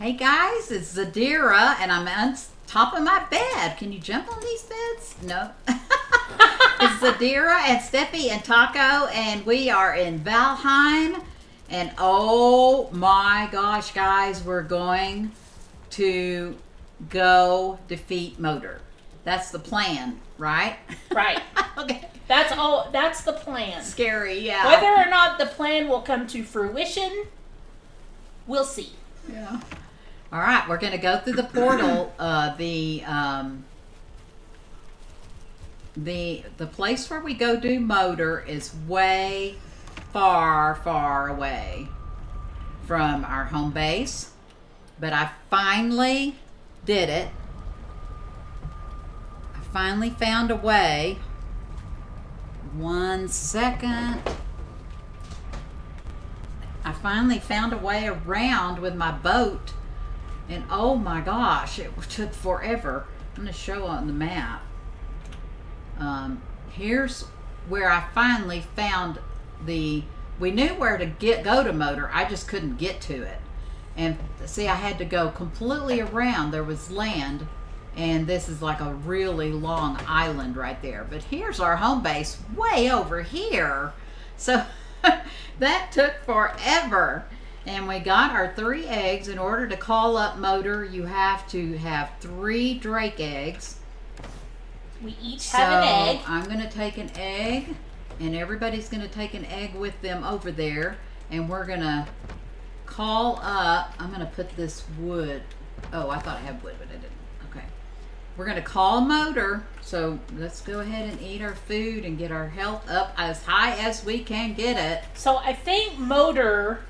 Hey guys, it's Zadira, and I'm on top of my bed. Can you jump on these beds? No. It's Zadira and Steffi and Taco, and we are in Valheim. And oh my gosh, guys, we're going to go defeat Moder. That's the plan, right? Right. Okay. That's the plan. Scary, yeah. Whether or not the plan will come to fruition, we'll see. Yeah. All right, we're going to go through the portal, the place where we go do Moder is way far away from our home base, but I finally did it. I finally found a way. 1 second. I finally found a way around with my boat. And oh my gosh, it took forever. I'm going to show on the map. Here's where I finally found the... We knew where to go to Moder. I just couldn't get to it. And see, I had to go completely around. There was land. And this is like a really long island right there. But here's our home base way over here. So that took forever. And we got our 3 eggs. In order to call up Moder, you have to have 3 Drake eggs. We each have an egg. I'm going to take an egg, and everybody's going to take an egg with them over there. And we're going to call up. I'm going to put this wood. Oh, I thought I had wood, but I didn't. Okay. We're going to call Moder. So let's go ahead and eat our food and get our health up as high as we can get it. So I think Moder...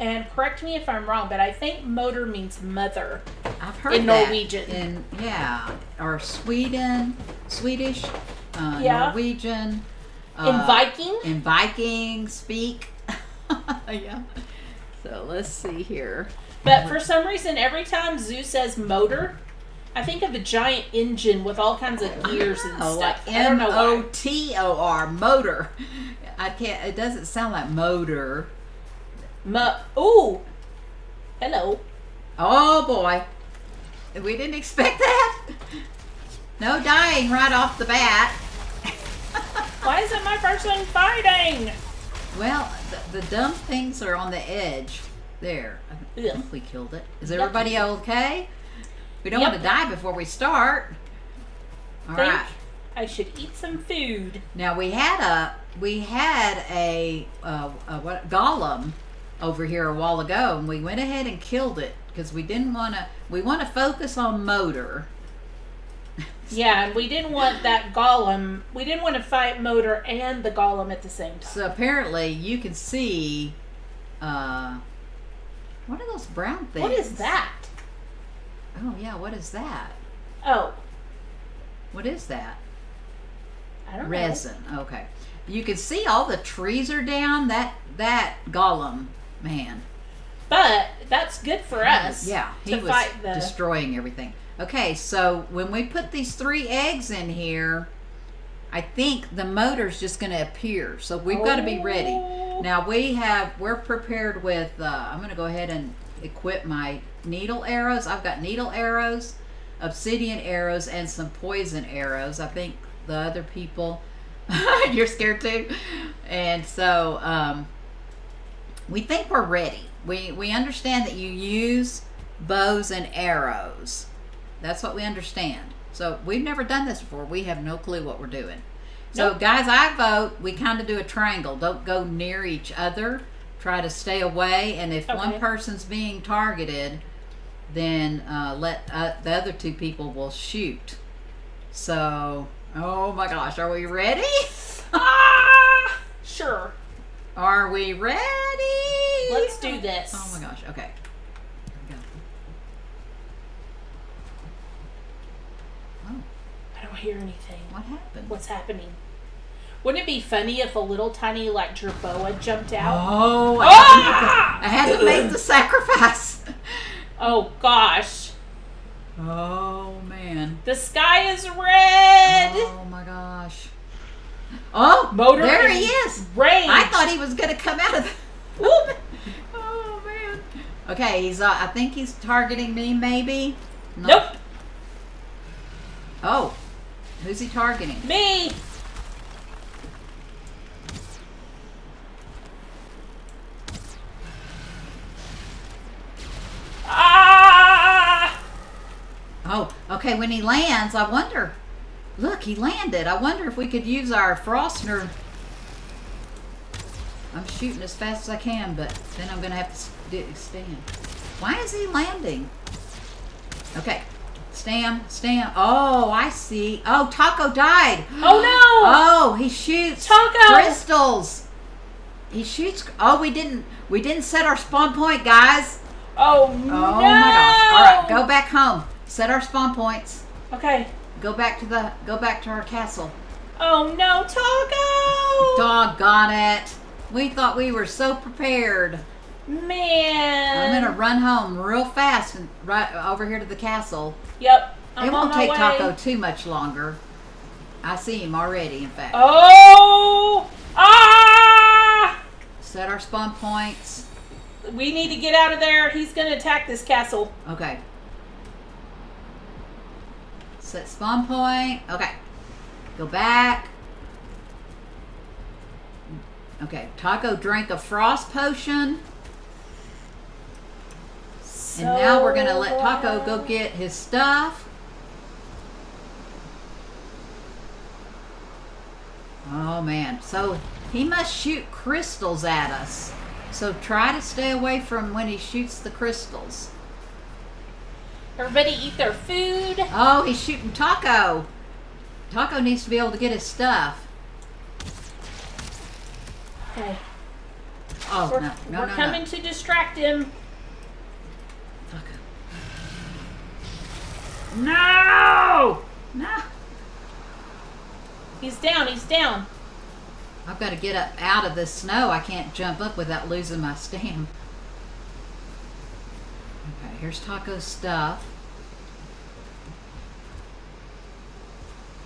And correct me if I'm wrong, but I think Moder means mother. I've heard in that. Norwegian. In, yeah, or Sweden, Swedish, yeah. Norwegian. In Viking. In Viking speak. Yeah. So let's see here. But for some reason, every time Zoo says Moder, I think of a giant engine with all kinds of gears and stuff. Like M-O-T-O-R, Moder. I can't. It doesn't sound like Moder. Oh, hello. Oh boy, we didn't expect that. No dying right off the bat. Why isn't my person fighting? Well, the dumb things are on the edge there. Ugh. I think we killed it. Is everybody okay? We don't want to die before we start. All right. I should eat some food. Now we had a Gollum over here a while ago, and we went ahead and killed it because we didn't want to. We want to focus on Moder. Yeah, and we didn't want that Gollum. We didn't want to fight Moder and the Gollum at the same time. So apparently, you can see. What are those brown things? What is that? Oh yeah, what is that? Oh, what is that? I don't know. Resin. Okay, you can see all the trees are down. That Gollum. Man. But that's good for us. Yeah, he was destroying everything. Okay, so when we put these 3 eggs in here, I think the Moder's just going to appear. So we've got to be ready. Now we're prepared with, I'm going to go ahead and equip my needle arrows. I've got needle arrows, obsidian arrows, and some poison arrows. I think the other people, you're scared too. And so, we think we're ready. We understand that you use bows and arrows. That's what we understand. So we've never done this before. We have no clue what we're doing. So guys, I vote we kind of do a triangle. Don't go near each other. Try to stay away. And if one person's being targeted, then let the other 2 people will shoot. So, oh my gosh, are we ready? Sure. Are we ready? Let's do this. Oh my gosh, okay. Here we go. Oh. I don't hear anything. What happened? What's happening? Wouldn't it be funny if a little tiny, like, jerboa jumped out? Oh, I had to make the sacrifice. Oh gosh. Oh man. The sky is red. Oh my gosh. Oh, Moder, there he is. Range. I thought he was going to come out of the... Oh man. Okay, he's. I think he's targeting me, maybe? No. Nope. Oh. Who's he targeting? Me! Ah! Oh, okay, when he lands, I wonder. Look, he landed. I wonder if we could use our Frostner. I'm shooting as fast as I can, but then I'm going to have to stand. Why is he landing? Okay. Stam, stam. Oh, I see. Oh, Taco died. Oh, no. Oh, he shoots Taco. Crystals. He shoots. Oh, we didn't set our spawn point, guys. Oh, no. Oh, my gosh. All right, go back home. Set our spawn points. Okay. Go back to our castle. Oh, no, Taco. Doggone it. We thought we were so prepared. Man. I'm going to run home real fast and right over here to the castle. Yep. It won't take Taco too much longer. I see him already, in fact. Oh! Ah! Set our spawn points. We need to get out of there. He's going to attack this castle. Okay. Set spawn point. Okay. Go back. Okay. Taco drank a frost potion. And now we're going to let Taco go get his stuff. Oh, man. So he must shoot crystals at us. So try to stay away from when he shoots the crystals. Everybody eat their food. Oh, he's shooting Taco. Taco needs to be able to get his stuff. Okay. Oh, no, we're coming to distract him. No! No! He's down, he's down. I've got to get up out of the snow. I can't jump up without losing my stamina. Okay, here's Taco's stuff.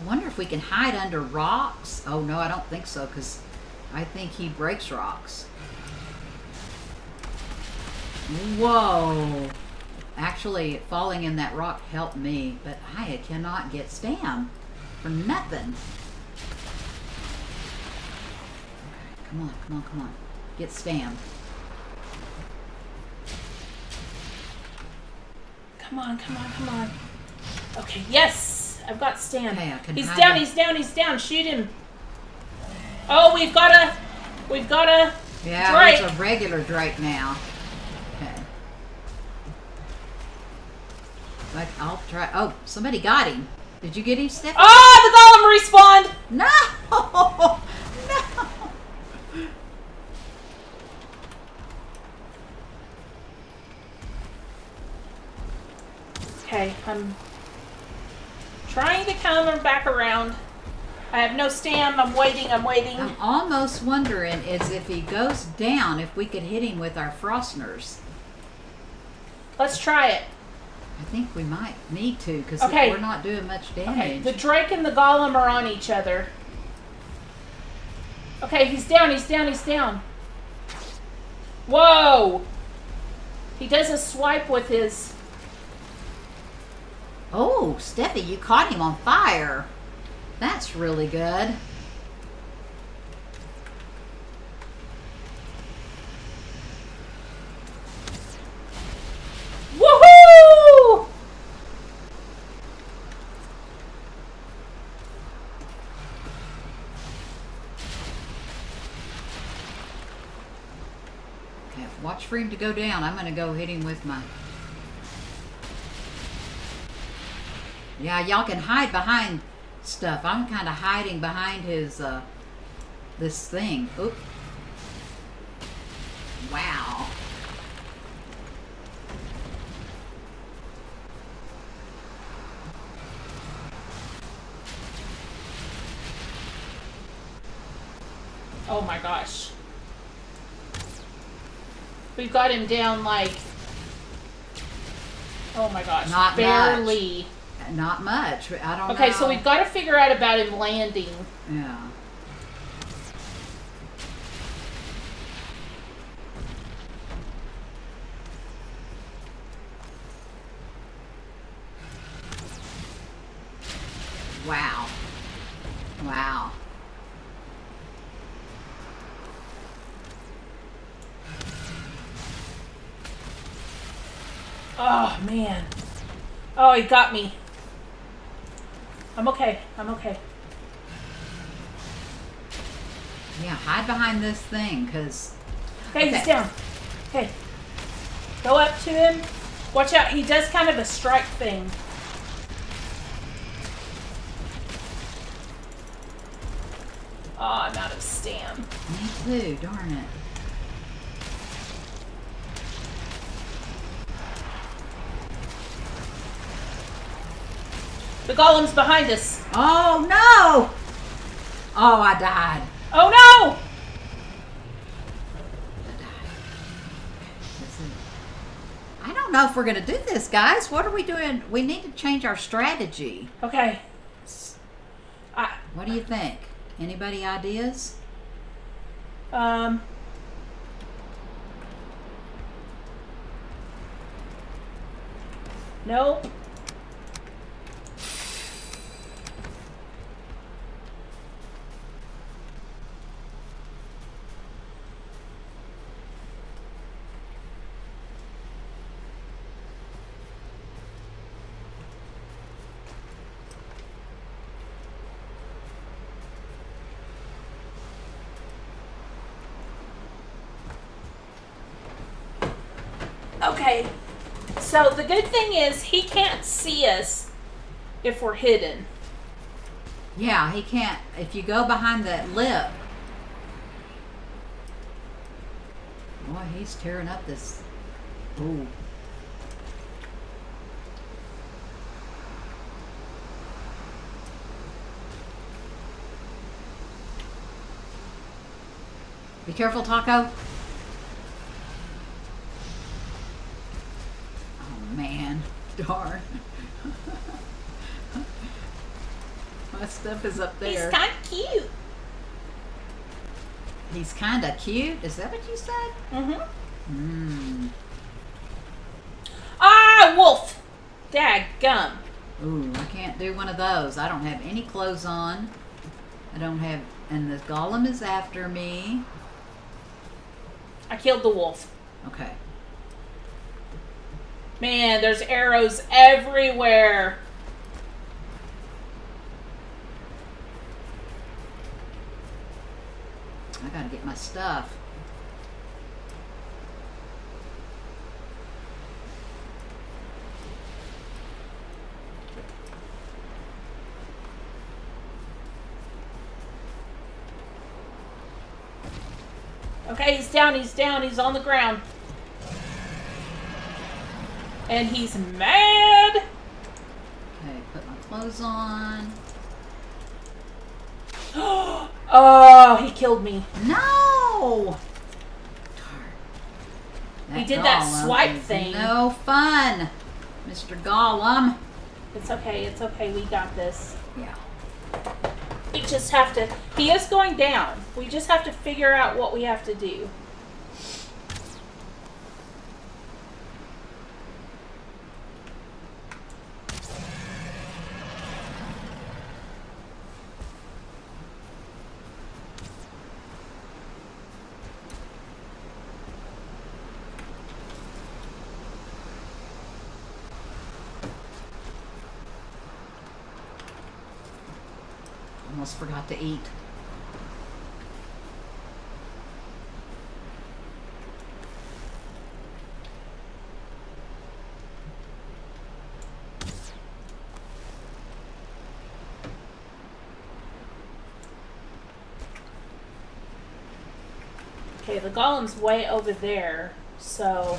I wonder if we can hide under rocks. Oh, no, I don't think so, because I think he breaks rocks. Whoa! Actually, falling in that rock helped me, but I cannot get stam for nothing. Okay, come on, come on, come on. Get stam. Come on, come on, come on. Okay, yes! I've got stam. Okay, he's down, he's down, he's down. Shoot him. Oh, we've got a Drake. Yeah, it's a regular Drake now. But I'll try. Oh, somebody got him. Did you get him, Steffi? Oh, the Gollum respawned. No. No. Okay, I'm trying to come back around. I have no stam. I'm waiting. I'm waiting. I'm almost wondering is if he goes down, if we could hit him with our Frostners. Let's try it. I think we might need to, because we're not doing much damage. Okay. The Drake and the Gollum are on each other. Okay, he's down, he's down, he's down. Whoa! He does a swipe with his... Oh, Steffi, you caught him on fire. That's really good. Watch for him to go down. I'm going to go hit him with my... Yeah, y'all can hide behind stuff. I'm kind of hiding behind his, this thing. Oop. Wow. Oh my gosh. We've got him down like, oh my gosh, not barely. Much. Not much. I don't know. Okay, so we've got to figure out about him landing. Yeah. Oh, man. Oh, he got me. I'm okay. I'm okay. Yeah, hide behind this thing, because... Okay, he's down. Okay. Go up to him. Watch out. He does kind of a strike thing. Oh, I'm out of stam. Me too, darn it. The golem's behind us. Oh, no! Oh, I died. Oh, no! I died. I don't know if we're going to do this, guys. What are we doing? We need to change our strategy. Okay. What do you think? Anybody ideas? Nope. Okay, so the good thing is he can't see us if we're hidden. Yeah, he can't. If you go behind that lip. Boy, he's tearing up this. Ooh. Be careful, Taco. Darn. My stuff is up there. He's kind of cute. He's kind of cute? Is that what you said? Mm-hmm. Mm. Ah, wolf! Daggum. Ooh, I can't do one of those. I don't have any clothes on. I don't have... And the golem is after me. I killed the wolf. Okay. Man, there's arrows everywhere. I gotta get my stuff. Okay, he's down, he's down, he's on the ground. And he's mad! Okay, put my clothes on. Oh, he killed me. No! Darn. He did that swipe thing. No fun, Mr. Gollum. It's okay, it's okay. We got this. Yeah. We just have to... He is going down. We just have to figure out what we have to do. Forgot to eat. Okay, the golem's way over there, so...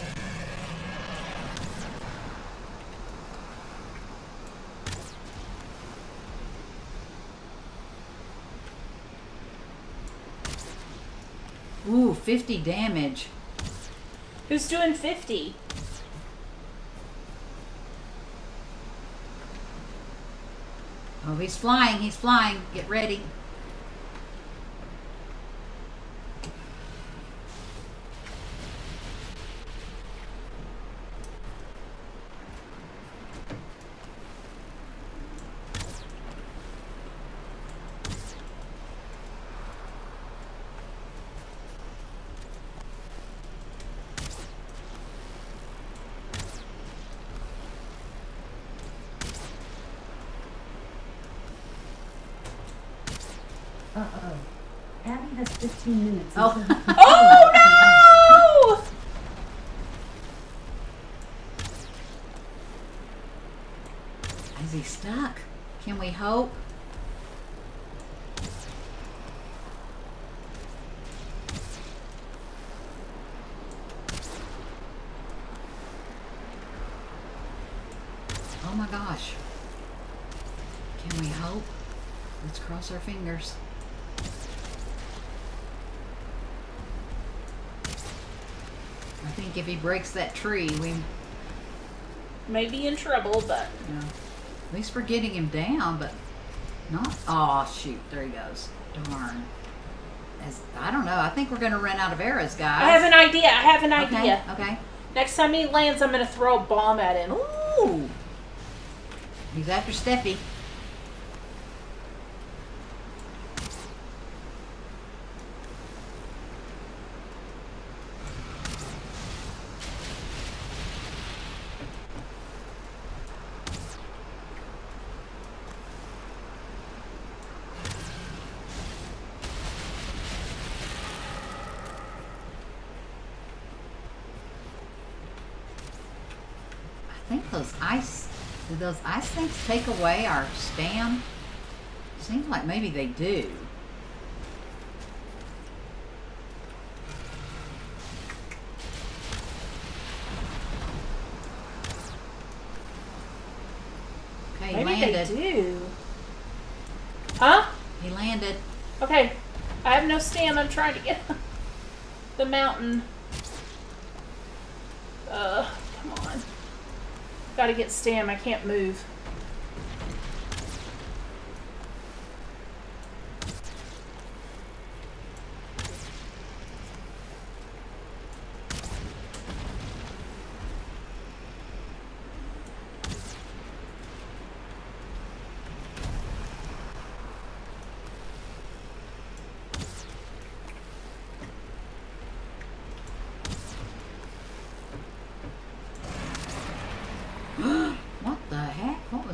Ooh, 50 damage. Who's doing 50? Oh, he's flying. He's flying. Get ready. has 15 minutes. Oh, oh no! Is he stuck? Can we hope? Oh my gosh. Can we hope? Let's cross our fingers. I think if he breaks that tree, we may be in trouble, but... Yeah. At least we're getting him down, but not... Oh, shoot. There he goes. Darn. I don't know. I think we're going to run out of arrows, guys. I have an idea. I have an idea. Okay. Next time he lands, I'm going to throw a bomb at him. Ooh. He's after Steffi. Those ice things take away our stam? Seems like maybe they do. Okay, maybe he landed. They do. Huh? He landed. Okay. I have no stam. I'm trying to get the mountain. Come on. Gotta get stam, I can't move.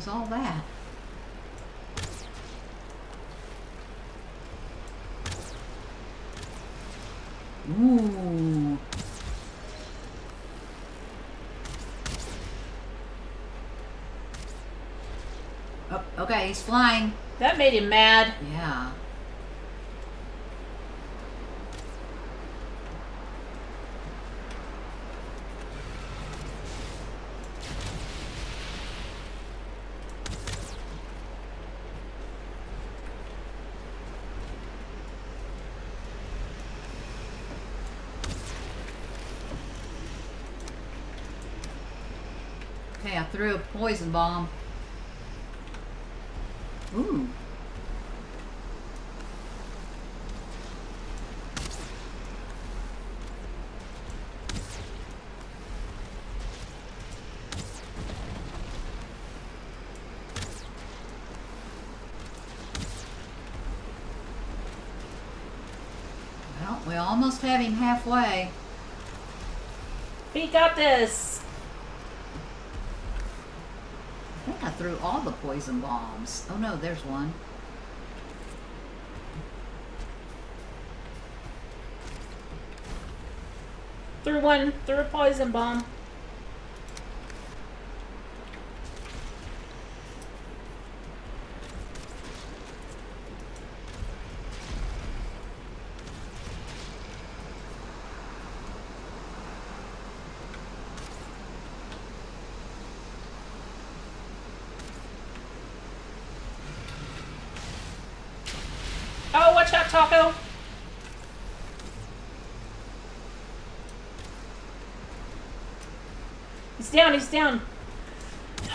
All that. Ooh. Oh, okay, he's flying. That made him mad. Yeah. Okay, I threw a poison bomb. Ooh. Well, we almost have him halfway. We got this. Through all the poison bombs. Oh no, there's one. Threw one, threw a poison bomb. Taco. He's down, he's down.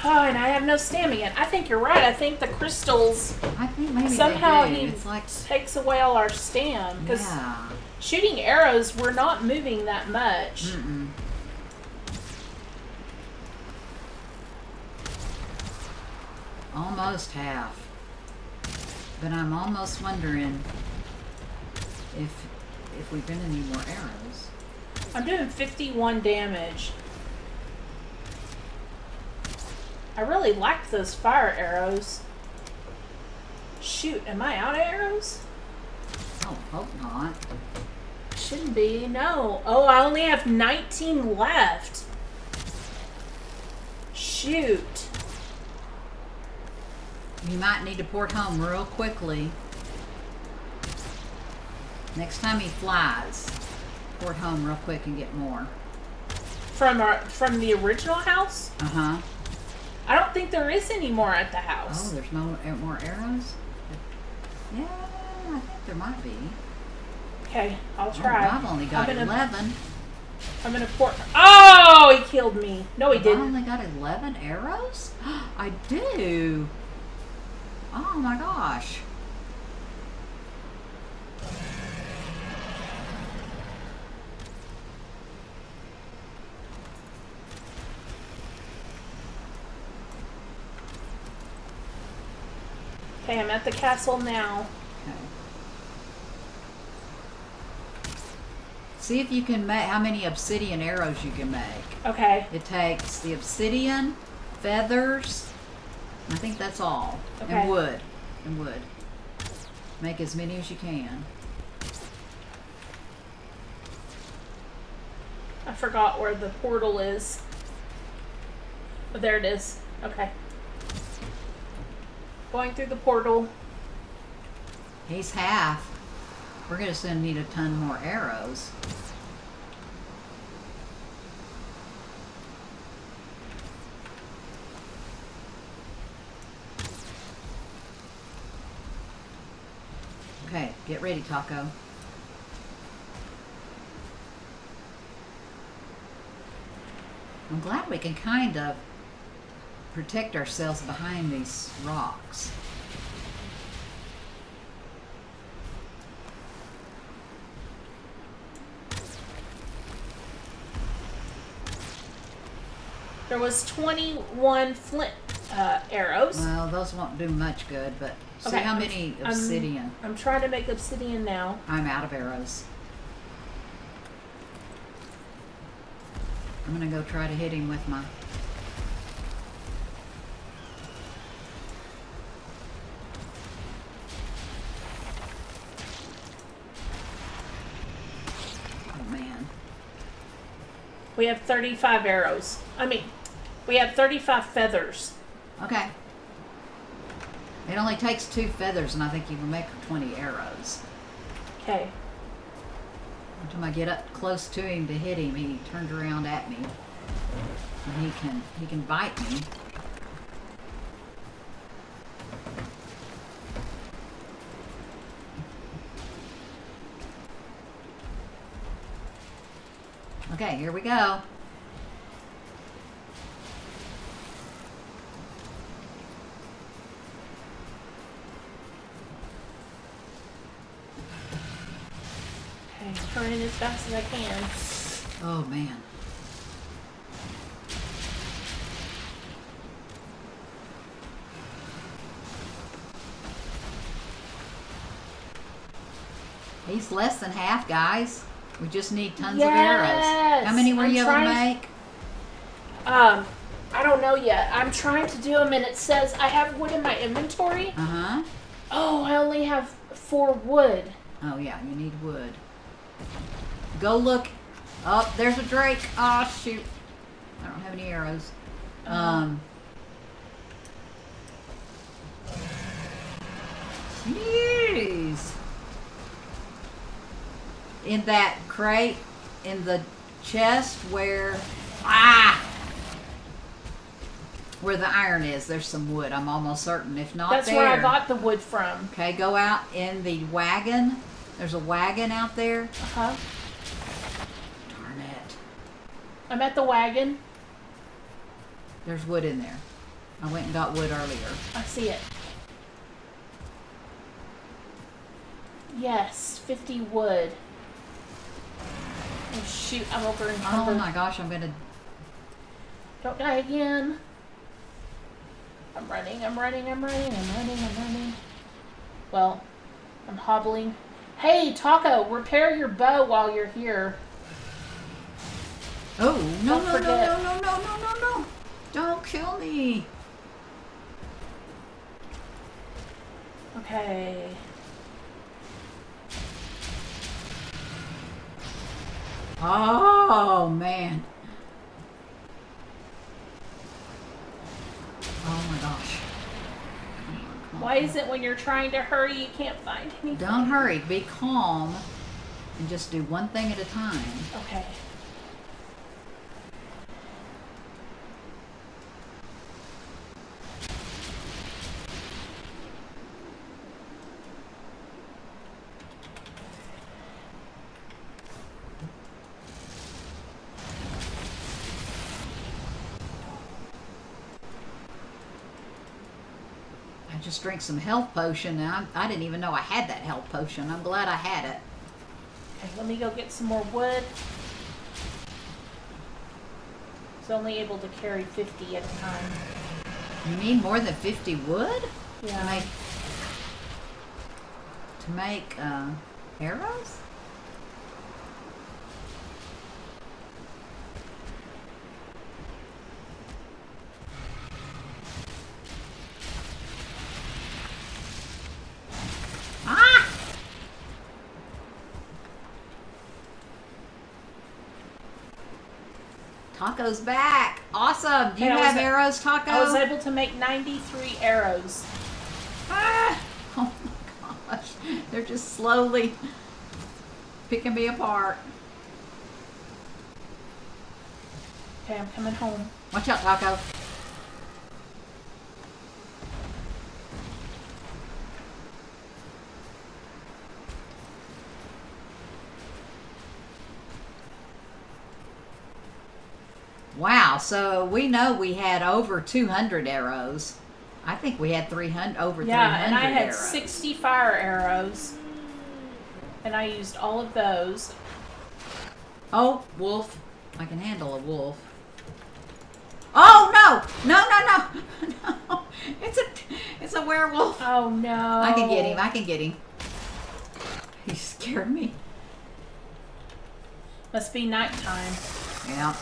Oh, and I have no stamina yet. I think you're right. I think the crystals, I think maybe somehow he like... takes away all our stam. Because yeah. Shooting arrows, we're not moving that much. Mm-mm. Almost half. But I'm almost wondering... If we're gonna need more arrows. I'm doing 51 damage. I really like those fire arrows. Shoot, am I out of arrows? No, hope not. Should be. No. Oh, I only have 19 left. Shoot. You might need to port home real quickly. Next time he flies, port home real quick and get more. From the original house? Uh-huh. I don't think there is any more at the house. Oh, there's no more arrows? Yeah, I think there might be. Okay, I'll try. Oh, I've only got 11. I'm gonna port. Oh, he killed me. No, he didn't. I only got 11 arrows? I do. Oh my gosh. Okay, I'm at the castle now. Okay. See if you can make, how many obsidian arrows you can make. Okay. It takes the obsidian, feathers, I think that's all. Okay. And wood. And wood. Make as many as you can. I forgot where the portal is. Oh, there it is. Okay. Going through the portal. He's half. We're going to soon need a ton more arrows. Okay, get ready, Taco. I'm glad we can kind of protect ourselves behind these rocks. There was 21 flint arrows. Well, those won't do much good, but okay. See how many obsidian. I'm trying to make obsidian now. I'm out of arrows. I'm going to go try to hit him with my... We have 35 arrows. I mean, we have 35 feathers. Okay. It only takes 2 feathers, and I think you can make 20 arrows. Okay. Every time I get up close to him to hit him, he turns around at me, and he can bite me. Okay, here we go. Okay, turning as fast as I can. Oh, man. He's less than half, guys. We just need tons of arrows. How many were you able to make? I don't know yet. I'm trying to do them, and it says I have wood in my inventory. Uh-huh. Oh, I only have 4 wood. Oh, yeah, you need wood. Go look. Oh, there's a Drake. Oh, shoot. I don't have any arrows. Uh-huh. Jeez. In that crate, in the chest where the iron is, there's some wood. I'm almost certain. If not, that's where I got the wood from. Okay, go out in the wagon. There's a wagon out there. Uh huh. Darn it! I'm at the wagon. There's wood in there. I went and got wood earlier. I see it. Yes, 50 wood. Oh, shoot, I'm over in cover. Oh, my gosh, I'm going to... Don't die again. I'm running. Well, I'm hobbling. Hey, Taco, repair your bow while you're here. Oh, no, no, no. Don't kill me. Okay. Oh, man. Oh, my gosh. Why is it when you're trying to hurry, you can't find anything? Don't hurry. Be calm and just do one thing at a time. Okay. Just drink some health potion, and I didn't even know I had that health potion. I'm glad I had it. Okay, let me go get some more wood. It's only able to carry 50 at a time. You need more than 50 wood? Yeah. To make arrows? Taco's back. Awesome. Do you have arrows, Taco? I was able to make 93 arrows. Ah! Oh my gosh. They're just slowly picking me apart. Okay, I'm coming home. Watch out, Taco. Wow, so we know we had over 200 arrows. I think we had 300 arrows. Yeah, and I had 60 fire arrows. And I used all of those. Oh, wolf. I can handle a wolf. Oh, no! No, no, no! No! It's a werewolf. Oh, no. I can get him. I can get him. He scared me. Must be nighttime. Yeah.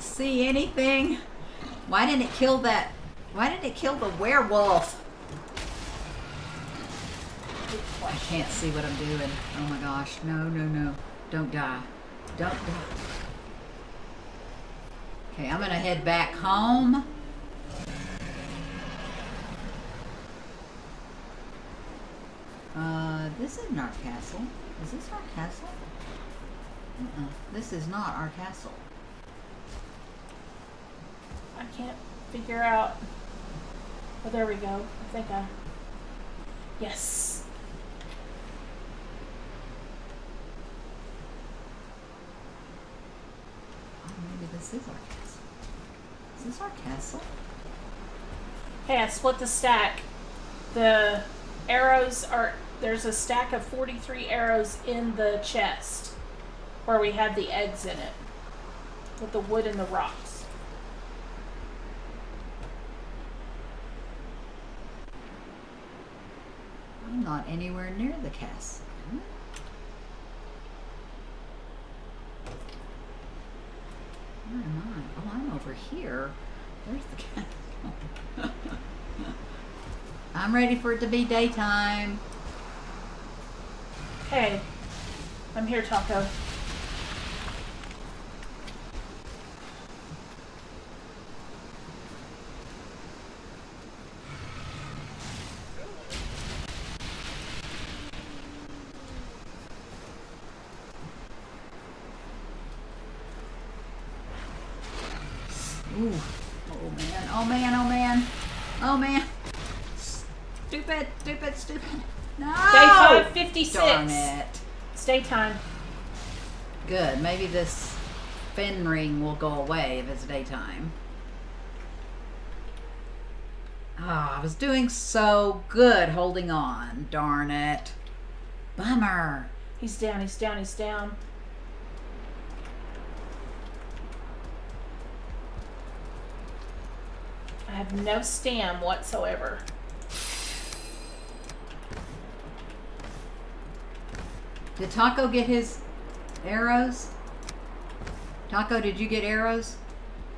See anything? Why didn't it kill that? Why didn't it kill the werewolf? I can't see what I'm doing. Oh my gosh. No, no, no. Don't die. Don't die. Okay, I'm gonna head back home. This isn't our castle. Is this our castle? Uh-uh. This is not our castle. I can't figure out. Oh, there we go. I think I. Yes. Oh, maybe this is our castle. Is this our castle? Hey, I split the stack. The arrows are. There's a stack of 43 arrows in the chest where we had the eggs in it with the wood and the rocks. I'm not anywhere near the castle. Where am I? Oh, I'm over here. Where's the castle? I'm ready for it to be daytime. Hey, I'm here, Taco. Darn it. It's daytime. Good. Maybe this fin ring will go away if it's daytime. Ah, oh, I was doing so good holding on. Darn it. Bummer. He's down, he's down, he's down. I have no stam whatsoever. Did Taco get his arrows? Taco, did you get arrows?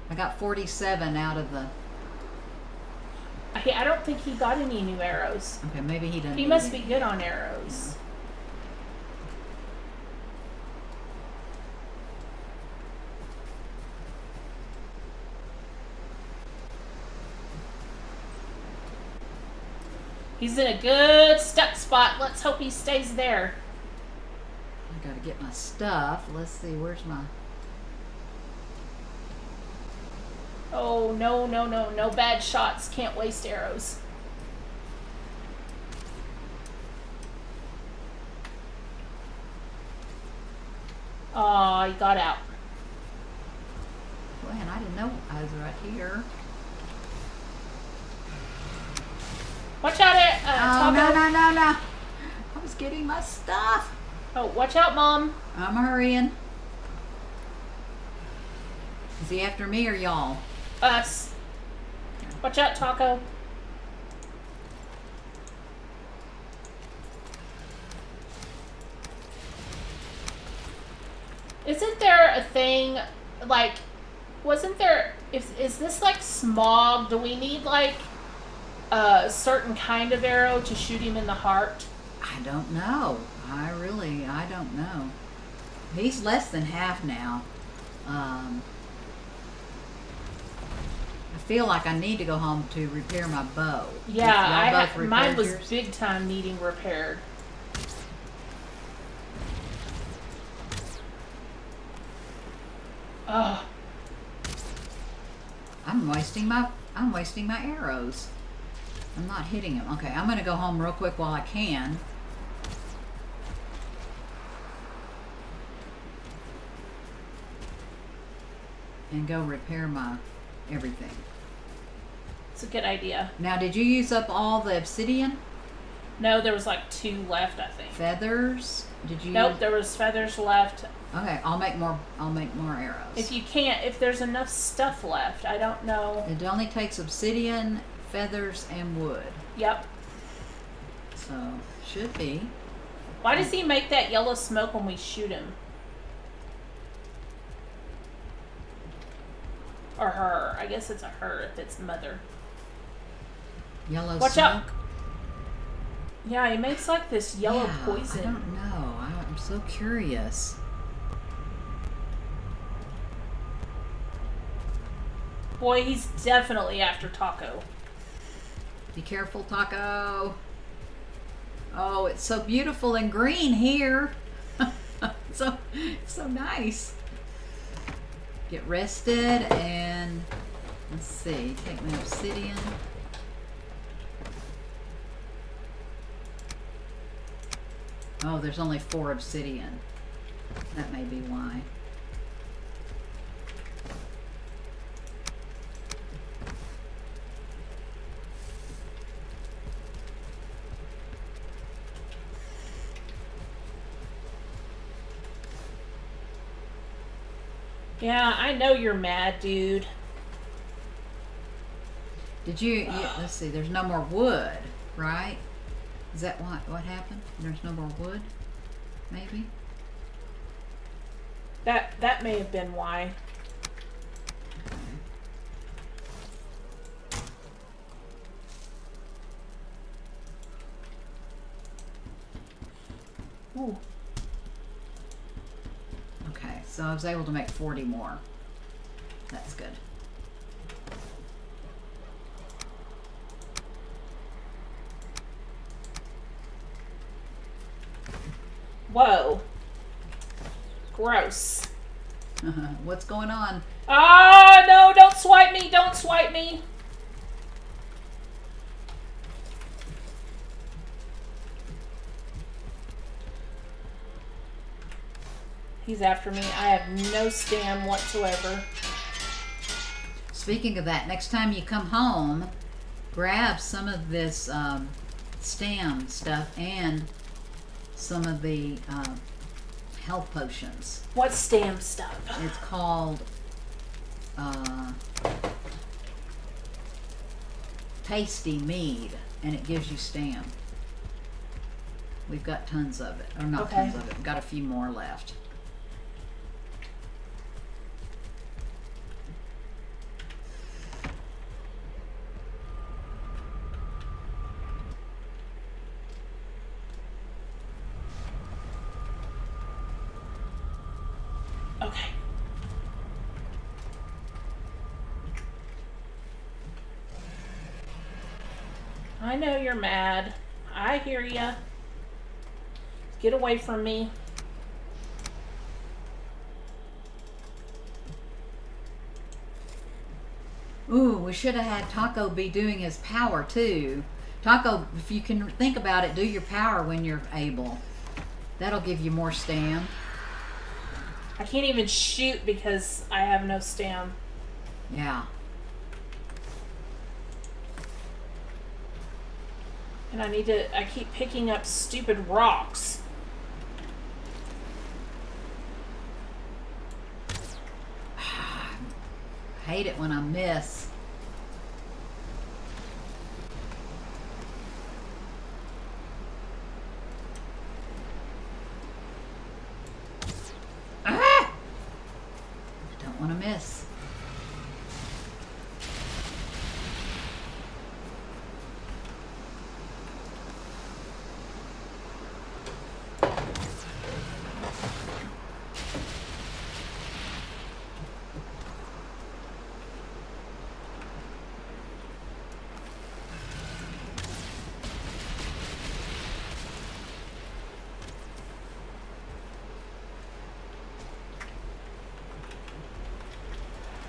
I got 47 out of the... I don't think he got any new arrows. Okay, maybe he didn't. He must be good on arrows. Yeah. He's in a good stuck spot. Let's hope he stays there. I gotta get my stuff. Let's see, where's my... Oh, no, no, no, no bad shots. Can't waste arrows. Aw, he got out. Well, and I didn't know I was right here. Watch out, Taco. Oh, no, no, no, no. I was getting my stuff. Oh, watch out, Mom. I'm hurrying. Is he after me or y'all? Us. Watch out, Taco. Isn't there a thing, like, wasn't there, is this like smog? Do we need, like, a certain kind of arrow to shoot him in the heart? I don't know. I don't know. He's less than half now. I feel like I need to go home to repair my bow. Yeah, mine was big time needing repaired. Oh. I'm wasting my arrows. I'm not hitting him. Okay, I'm gonna go home real quick while I can. And go repair my everything. It's a good idea. Now, did you use up all the obsidian? No, there was like 2 left, I think. Feathers? Did you? Nope, there was feathers left. Okay, I'll make more arrows. If you can't, if there's enough stuff left, I don't know. It only takes obsidian, feathers, and wood. Yep. So, should be. Why does he make that yellow smoke when we shoot him? Or her. I guess it's a her if it's Mother. Yellow Watch smoke. Out. Yeah, he makes like this yellow poison. I don't know. I'm so curious. Boy, he's definitely after Taco. Be careful, Taco. Oh, it's so beautiful and green here. so nice. Get rested and let's see, take my obsidian. Oh, there's only 4 obsidian. That may be why. Yeah, I know you're mad, dude. Did you, let's see, there's no more wood, right? Is that what happened? There's no more wood, maybe? That may have been why. Okay. Ooh. So I was able to make 40 more. That's good. Whoa. Gross. What's going on? Ah, no, don't swipe me. Don't swipe me. He's after me. I have no stam whatsoever. Speaking of that, next time you come home, grab some of this stam stuff and some of the health potions. What's stam stuff? It's called Tasty Mead, and it gives you stam. We've got tons of it. Or not tons of it. We've got a few more left. I know you're mad. I hear ya. Get away from me. Ooh, we should have had Taco be doing his power too. Taco, if you can think about it, do your power when you're able. That'll give you more stam. I can't even shoot because I have no stam. Yeah. And I need to, I keep picking up stupid rocks. I hate it when I miss. Ah! I don't want to miss.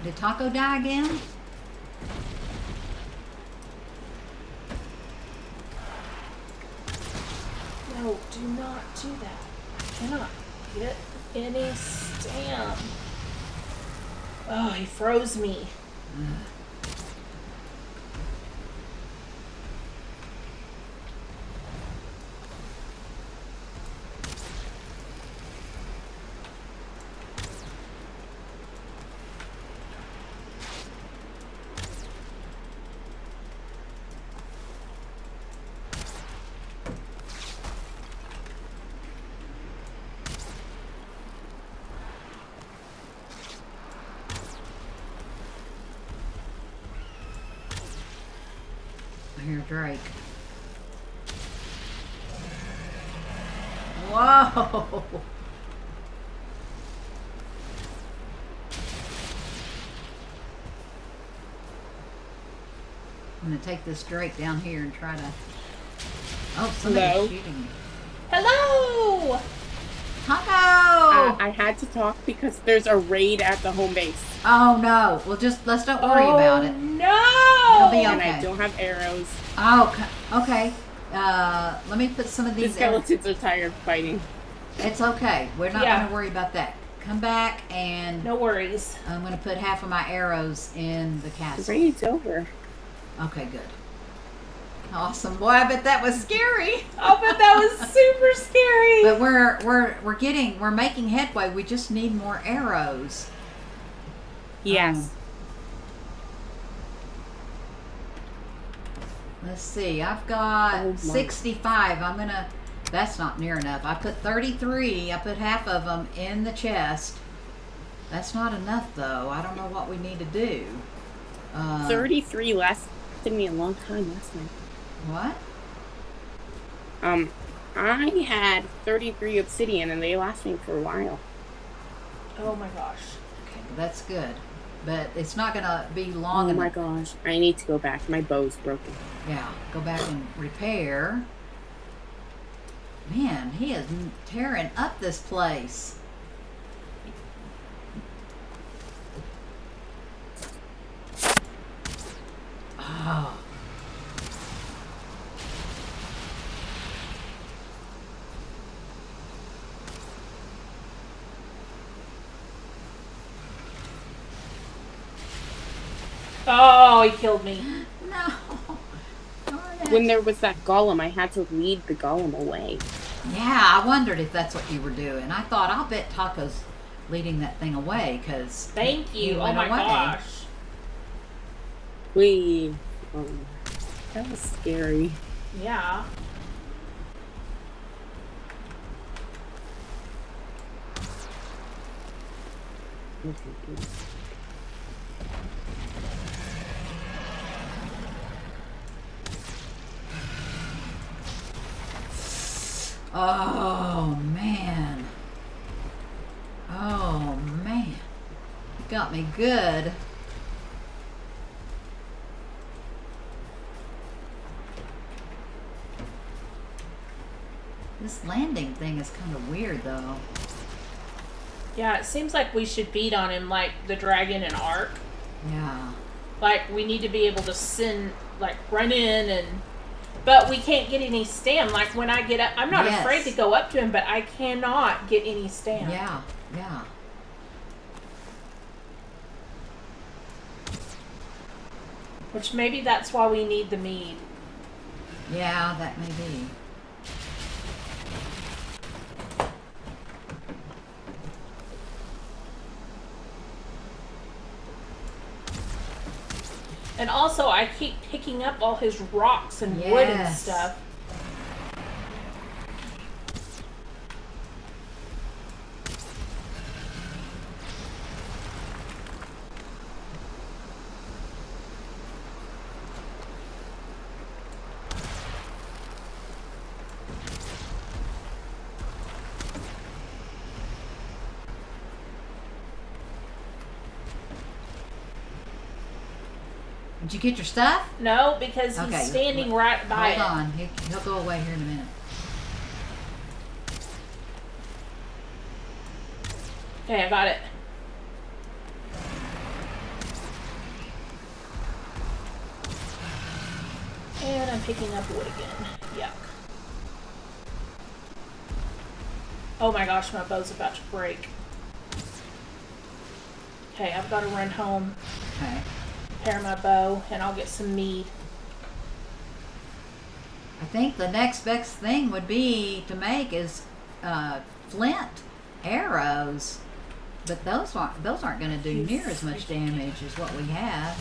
Did Taco die again? No, do not do that. I cannot get any stamp. Oh, he froze me. Here, Drake. Whoa! I'm gonna take this Drake down here and try to. Oh, somebody's shooting me. Hello! Taco! I had to talk because there's a raid at the home base. Oh no! Well, just let's don't worry about it. No! Okay. And I don't have arrows. Oh, okay. Let me put some of these. The skeletons are tired of fighting. It's okay. We're not going to worry about that. Come back and no worries. I'm going to put half of my arrows in the castle. The raid's over. Okay, good. Awesome, boy. I bet that was scary. I bet that was super scary. But we're making headway. We just need more arrows. Yes. Let's see, I've got 65. I'm gonna, that's not near enough. I put 33, I put half of them in the chest. That's not enough though. I don't know what we need to do. 33 lasted me a long time last night. What? I had 33 obsidian and they lasted me for a while. Oh my gosh. Okay, well, that's good. But it's not going to be long enough. Oh my gosh, I need to go back. My bow's broken. Yeah, go back and repair. Man, he is tearing up this place. Oh. Oh, he killed me. No. When there was that Gollum, I had to lead the Gollum away. Yeah, I wondered if that's what you were doing. I thought, I'll bet Taco's leading that thing away, because... Thank you. Oh, my gosh. We... that was scary. Yeah. Okay. Oh, man. Oh, man. You got me good. This landing thing is kind of weird, though. Yeah, it seems like we should beat on him like the dragon in Ark. Yeah. Like, we need to be able to send, like, run in and... But we can't get any stamina. Like, when I get up... I'm not afraid to go up to him, but I cannot get any stamina. Yeah, yeah. Which maybe that's why we need the mead. Yeah, that may be. And also, I keep picking up all his rocks and wood and stuff. Did you get your stuff? No, because he's standing right by it. Hold on. He'll go away here in a minute. Okay, I got it. And I'm picking up wood again. Yuck. Oh my gosh, my bow's about to break. Okay, I've got to run home. Okay. My bow, and I'll get some mead. I think the next best thing would be to make is flint arrows, but those aren't going to do near as much damage as what we have.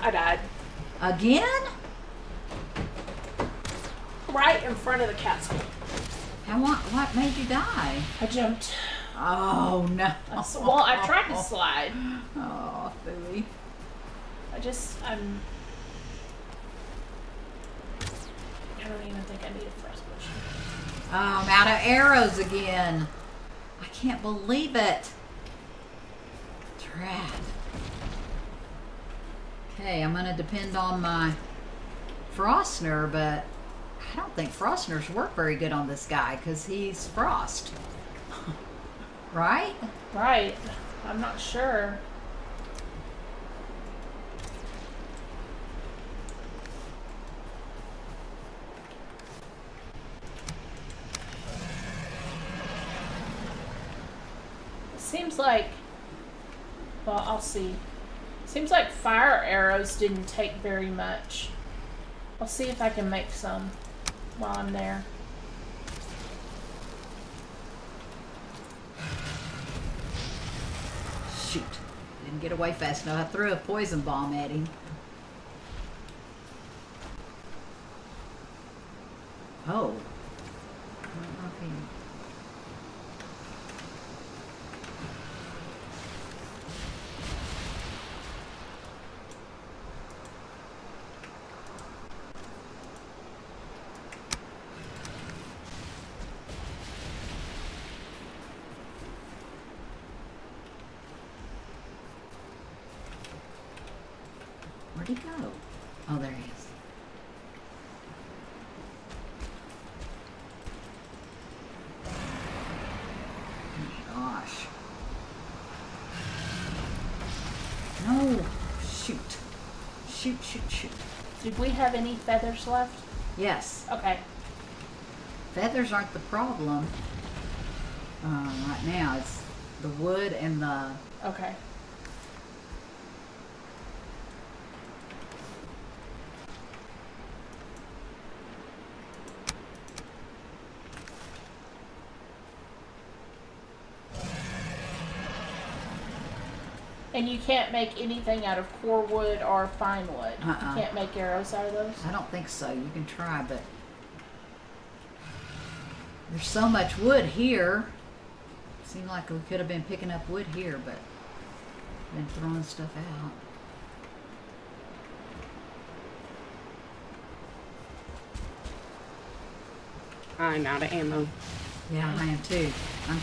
I died again, right in front of the castle. What made you die? I jumped. Oh, no. Well, I tried to slide. Oh, Philly. I don't even think I need a frost bush. Oh, I'm out of arrows again. I can't believe it. Drat. Okay, I'm going to depend on my Frostner, but I don't think Frostners work very good on this guy because he's frost. Right? Right. I'm not sure. It seems like, well, I'll see. It seems like fire arrows didn't take very much. I'll see if I can make some while I'm there. Shoot. Didn't get away fast enough. I threw a poison bomb at him. Oh. Okay. Where'd he go? Oh, there he is. Oh my gosh. No! Shoot. Shoot, shoot, shoot. Did we have any feathers left? Yes. Okay. Feathers aren't the problem right now. It's the wood and the... Okay. And you can't make anything out of core wood or fine wood. You can't make arrows out of those? I don't think so. You can try, but... There's so much wood here. Seemed like we could have been picking up wood here, but... Been throwing stuff out. I'm out of ammo. Yeah, I am too. I'm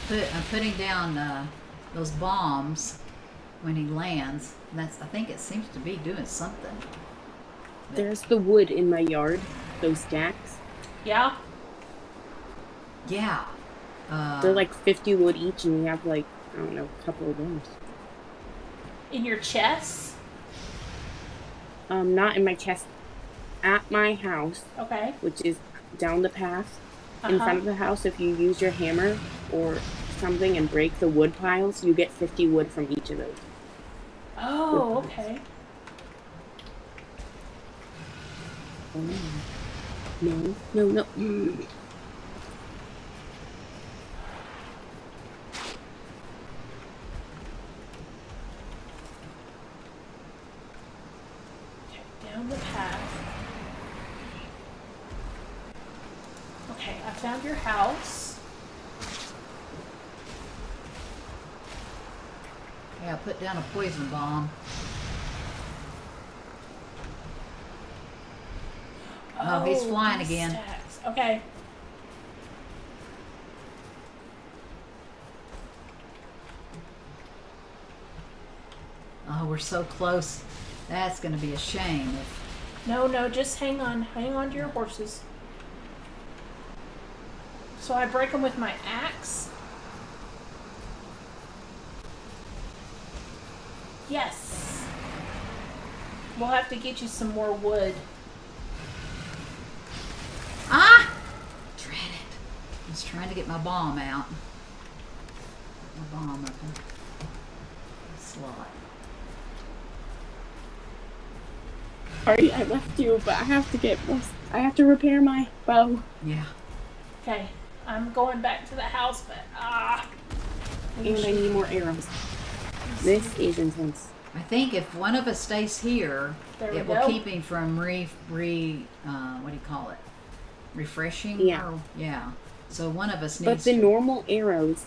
putting down those bombs. When he lands, I think it seems to be doing something. But there's the wood in my yard. those stacks? Yeah. Yeah. They're like 50 wood each, and you have like, I don't know, a couple of rooms. In your chest? Not in my chest. At my house. Okay. Which is down the path. Uh-huh. In front of the house, if you use your hammer or something and break the wood piles, you get 50 wood from each of those. Oh, okay. Oh, no, no, no. Mm. Down the path. Okay, I found your house. Yeah, put down a poison bomb. Oh, he's flying again. Stacks. Okay. Oh, we're so close. That's going to be a shame. No, no, just hang on. Hang on to your horses. So I break them with my axe. Yes. We'll have to get you some more wood. Ah! Dread it. I was trying to get my bomb out. My bomb up in the slot. Sorry, I left you, but I have to get this. I have to repair my bow. Yeah. Okay, I'm going back to the house, but and I need more arrows. This is intense. I think if one of us stays here, it will keep him from what do you call it? Refreshing? Yeah. Or, yeah. So one of us needs to... But the normal arrows,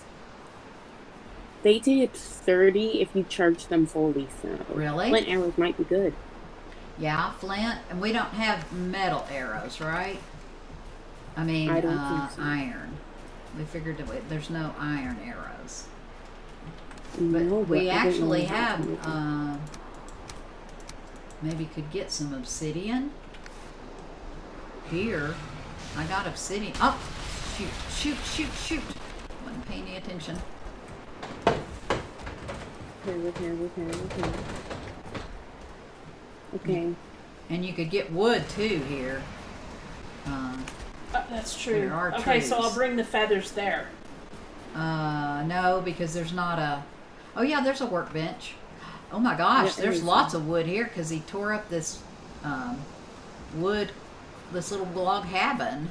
they take 30 if you charge them fully, so... Really? Flint arrows might be good. Yeah, flint. And we don't have metal arrows, right? I mean, I don't think so. Iron. We figured that there's no iron arrows. No, but we actually have, maybe could get some obsidian here. I got obsidian. Oh, shoot, shoot, shoot, shoot. Wasn't paying any attention. Okay. Okay. And you could get wood, too, here. That's true. Okay, trees. So I'll bring the feathers there. No, because there's not a... Oh, yeah, there's a workbench. Oh, my gosh, yeah, there's lots of wood here because he tore up this wood, this little log cabin.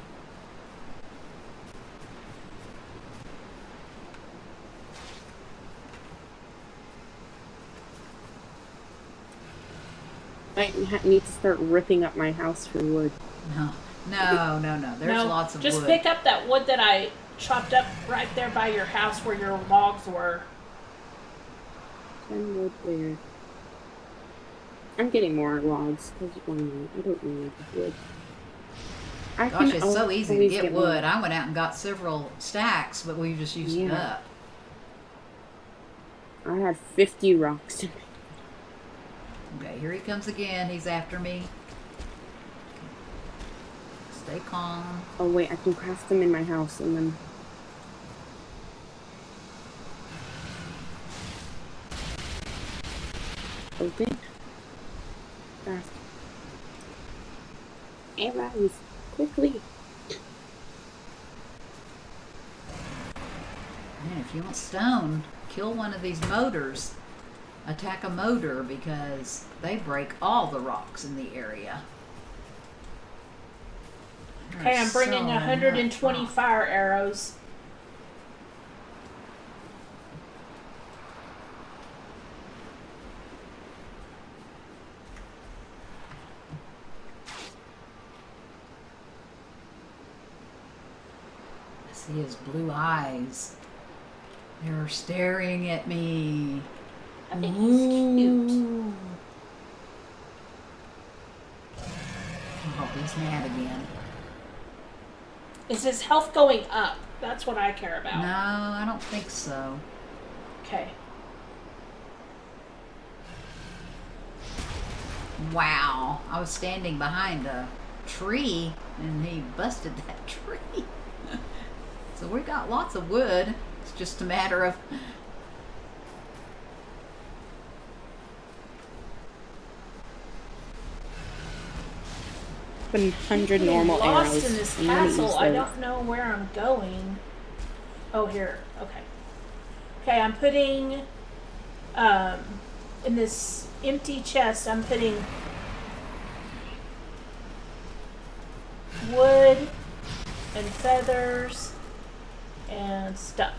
I need to start ripping up my house for wood. No. There's lots of wood. Just pick up that wood that I chopped up right there by your house where your logs were. 10 wood there. I'm getting more logs. I don't need wood. Gosh, it's so easy to get wood. I went out and got several stacks, but we just used it up. I had 50 rocks. Okay, here he comes again. He's after me. Stay calm. Oh, wait. I can craft them in my house and then... Open. Craft. Arrows. Quickly. Man, if you want stone, kill one of these motors. Attack a moder because they break all the rocks in the area. Okay, I'm bringing 120 fire arrows. I see his blue eyes. They're staring at me. I think he's cute. Oh, he's mad again. Is his health going up? That's what I care about. No, I don't think so. Okay. Wow. I was standing behind a tree, and he busted that tree. So we got lots of wood. It's just a matter of normal arrows. I'm lost in this castle. I don't know where I'm going. Oh, here. Okay. Okay, I'm putting in this empty chest, I'm putting wood and feathers and stuff.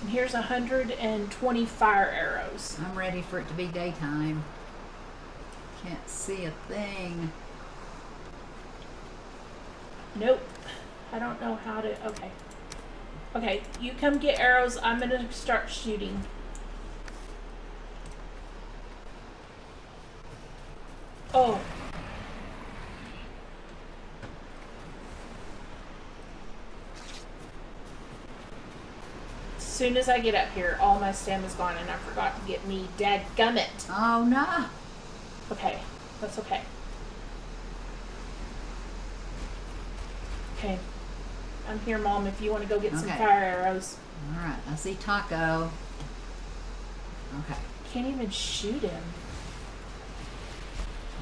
And here's 120 fire arrows. I'm ready for it to be daytime. Can't see a thing. Nope. I don't know how to... Okay. Okay, you come get arrows. I'm going to start shooting. Oh. As soon as I get up here, all my stamina is gone, and I forgot to get me dadgummit. Oh, no. Okay. That's okay. Okay. I'm here, Mom, if you want to go get some fire arrows. All right. I see Taco. Okay. Can't even shoot him.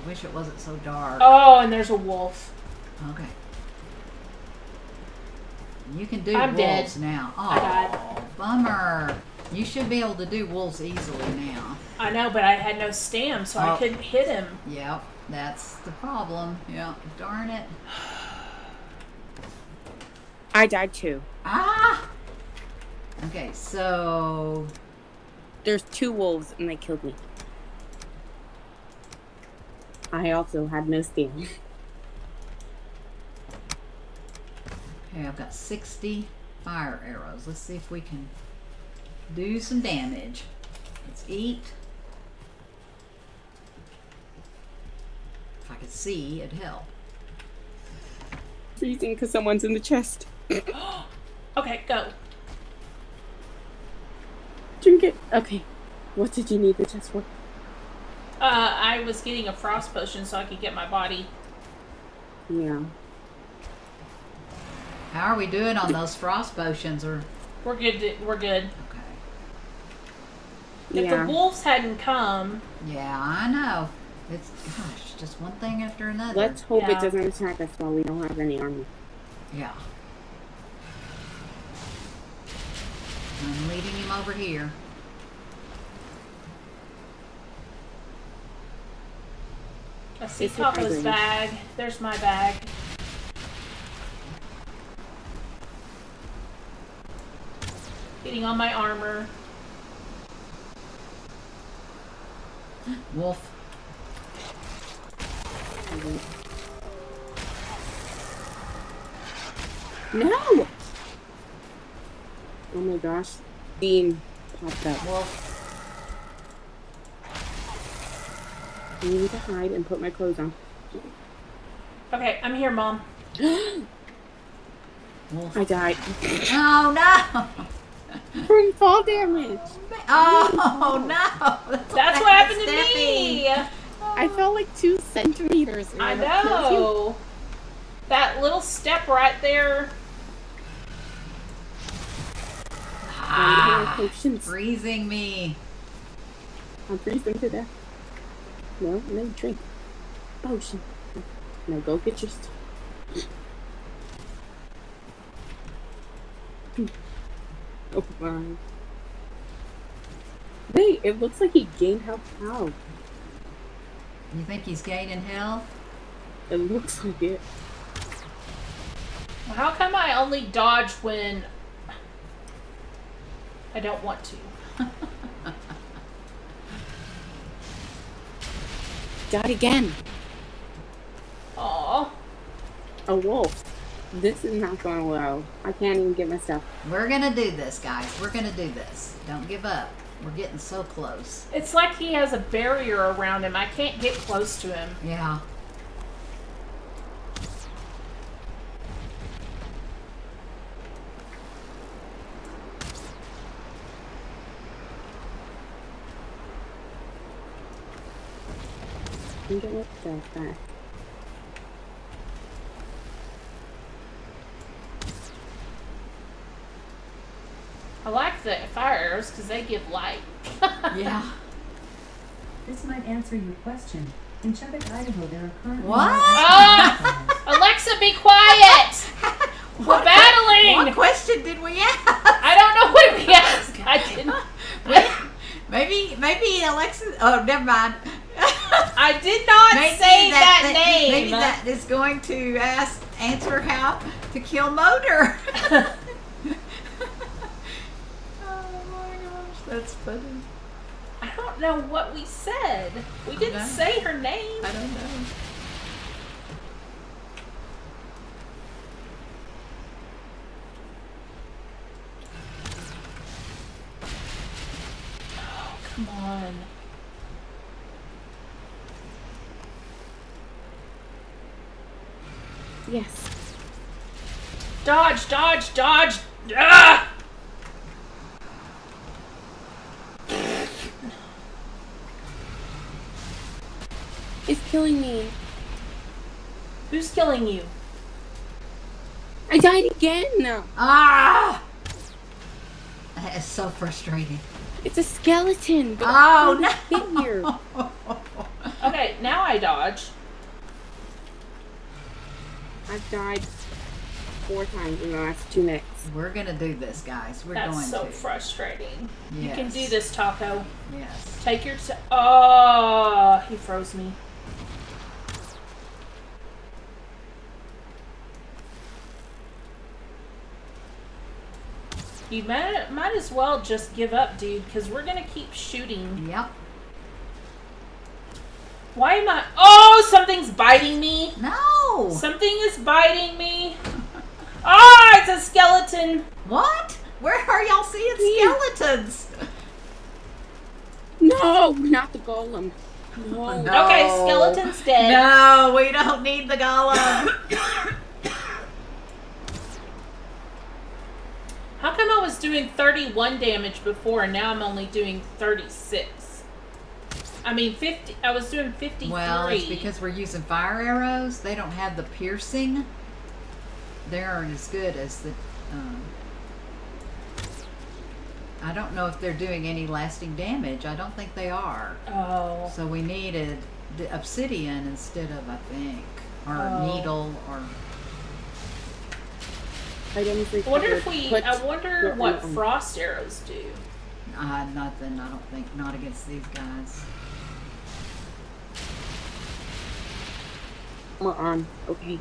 I wish it wasn't so dark. Oh, and there's a wolf. Okay. You can do wolves now. Oh, I died. Bummer. You should be able to do wolves easily now. I know, but I had no stamina, so I couldn't hit him. Yep, that's the problem. Yep, darn it. I died too. Ah! Okay, so... There's two wolves, and they killed me. I also had no stamina. Okay, I've got 60 fire arrows. Let's see if we can do some damage. Let's eat. If I could see, it'd help. Freezing because someone's in the chest. Okay, go. Drink it. Okay. What did you need the chest for? I was getting a frost potion so I could get my body. Yeah. How are we doing on those frost potions? Or we're good. We're good. Okay. If the wolves hadn't come. Yeah, I know. It's gosh, just one thing after another. Let's hope it doesn't attack us while we don't have any armor. Yeah. I'm leading him over here. I see Taco's bag. There's my bag. Getting on my armor. Wolf. No! Oh my gosh. Beam popped up. Wolf. I need to hide and put my clothes on. Okay, I'm here, Mom. Wolf. I died. Oh no! From fall damage. Oh no! That's what happened to me. I fell like 2 centimeters. I know. That little step right there. Ah, freezing me. I'm freezing to death. No, no drink potion. No, go get your. Oh my. Wait, it looks like he gained health. How? You think he's gaining health? It looks like it. Well, how come I only dodge when I don't want to? Died again. Aww. A wolf. This is not going well. I can't even get my stuff. We're going to do this, guys. We're going to do this. Don't give up. We're getting so close. It's like he has a barrier around him. I can't get close to him. Yeah. can get it so fast. I like the fires because they give light. Yeah. This might answer your question. In Chubbuck, Idaho, there are currently... What? Oh, Alexa, be quiet! We're battling! What question did we ask? I don't know what we asked. I didn't... Maybe Alexa... Oh, never mind. I did not say that name. Maybe that is going to answer how to kill Moder. That's funny. I don't know what we said. We didn't say her name. I don't know. Oh, come on. Yes. Dodge, dodge, dodge. Ah! It's killing me. Who's killing you? I died again. No. Ah! That is so frustrating. It's a skeleton. But oh no! Here. Okay, now I dodge. I've died 4 times in the last 2 minutes. We're gonna do this, guys. We're going to. That's so frustrating. Yes. You can do this, Taco. Yes. Take your. Oh, he froze me. You might as well just give up, dude, because we're going to keep shooting. Yep. Why am I... Oh, something's biting me. No. Something is biting me. Oh, it's a skeleton. What? Where are y'all seeing skeletons? No, not the Gollum. No. No. Okay, skeleton's dead. No, we don't need the Gollum. How come I was doing 31 damage before and now I'm only doing 36? I mean 50, I was doing 53. Well, it's because we're using fire arrows. They don't have the piercing. They aren't as good as the, I don't know if they're doing any lasting damage. I don't think they are. Oh. So we needed the obsidian instead of, I think, or needle or... I wonder what frost arrows do. Nothing. I don't think. Not against these guys. We're on. Okay.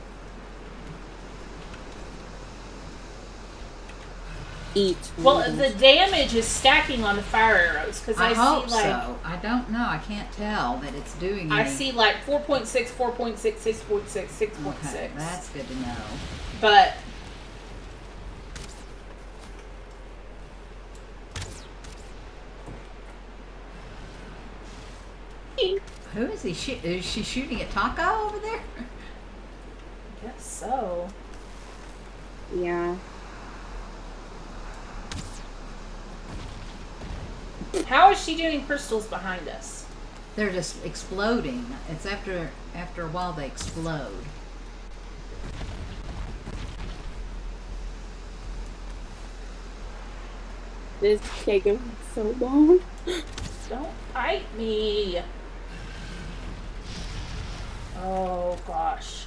Eat. Well, the damage is stacking on the fire arrows because I hope see like so. I don't know. I can't tell that it's doing. I see like 4.6, 4.6, 6.6, 6.6. Okay, that's good to know. But. Who is he? Is she shooting at Taco over there? I guess so. Yeah. How is she doing crystals behind us? They're just exploding. It's after a while they explode. This is taking so long. Don't bite me. Oh gosh.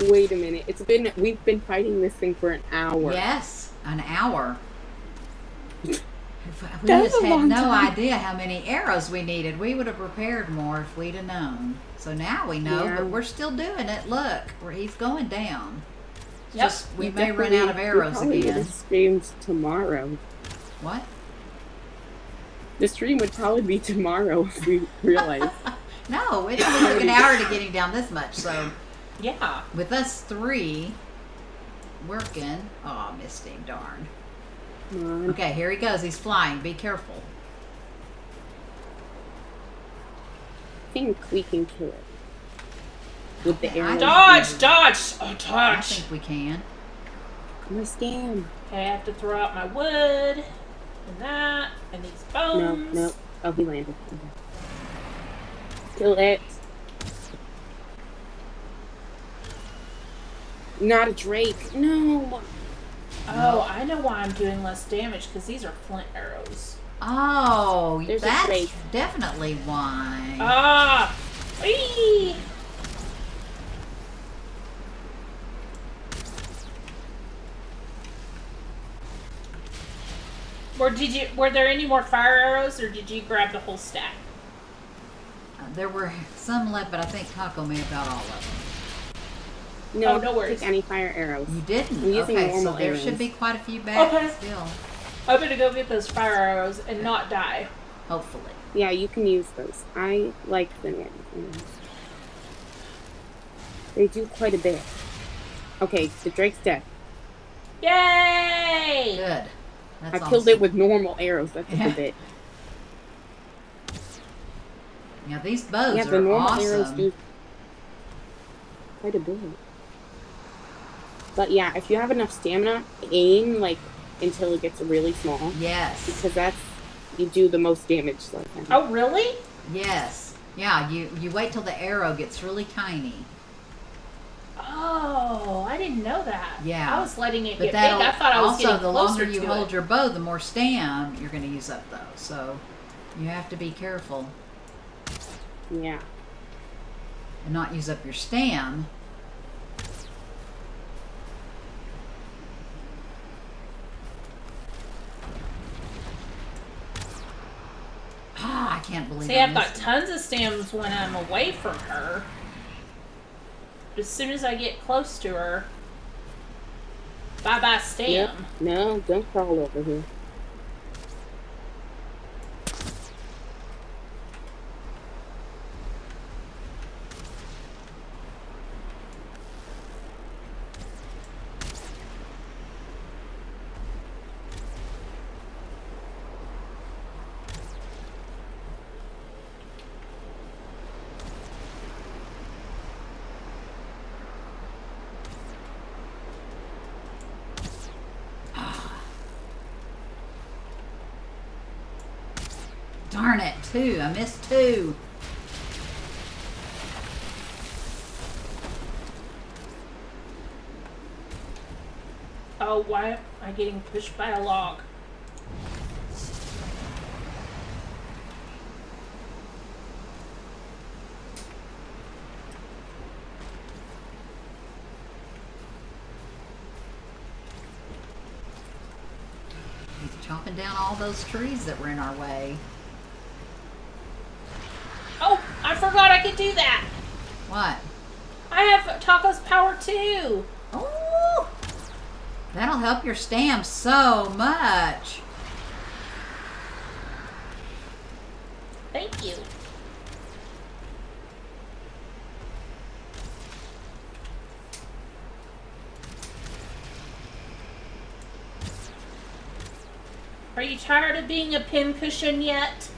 Wait a minute. We've been fighting this thing for an hour. Yes, an hour. We just had no idea how many arrows we needed. We would have prepared more if we'd have known. So now we know, but we're still doing it. Look, he's going down. Yep. Just we may run out of arrows again. This stream's tomorrow. What? The stream would probably be tomorrow if we realized. No, it only took an hour to get him down this much, so... Yeah. With us 3 working... Oh, I missed him, darn. Okay, here he goes. He's flying. Be careful. I think we can kill it. With the arrow. Dodge! Dodge! Oh, dodge! I think we can. I'm gonna scan. Okay, I have to throw out my wood, and that, and these bones. No, no. I'll be landed. Okay. Kill it. Not a Drake. No. Oh, I know why I'm doing less damage, because these are flint arrows. Oh, there's that's definitely why. Ah! Whee! Or did you? Were there any more fire arrows, or did you grab the whole stack? There were some left, but I think Taco made about all of them. No, no worries. Any fire arrows? You didn't. I'm using okay, so there arrows. Should be quite a few back okay. still. I'm gonna go get those fire arrows and not die. Hopefully. Yeah, you can use those. I like them. They do quite a bit. Okay, so Drake's dead. Yay! Good. That's I awesome. Killed it with normal arrows. That's a bit. Yeah, these bows are the awesome. Arrows do quite a bit. But yeah, if you have enough stamina, aim like until it gets really small. Yes. Because that's you do the most damage. Sometimes. Oh really? Yes. Yeah. You wait till the arrow gets really tiny. Oh, I didn't know that. Yeah. I was letting it but get big. I thought I was also, getting closer Also, the longer you hold your bow, the more stamina you're going to use up, though. So, you have to be careful. Yeah. And not use up your stamina. Ah, I can't believe it. See, I've got tons of stamina when I'm away from her. As soon as I get close to her, bye-bye Stam. Yep. No, don't crawl over here. Darn it, two. I missed two. Oh, why am I getting pushed by a log? He's chopping down all those trees that were in our way. I forgot I could do that. What? I have Taco's power too. Oh, that'll help your stamina so much. Thank you. Are you tired of being a pincushion yet?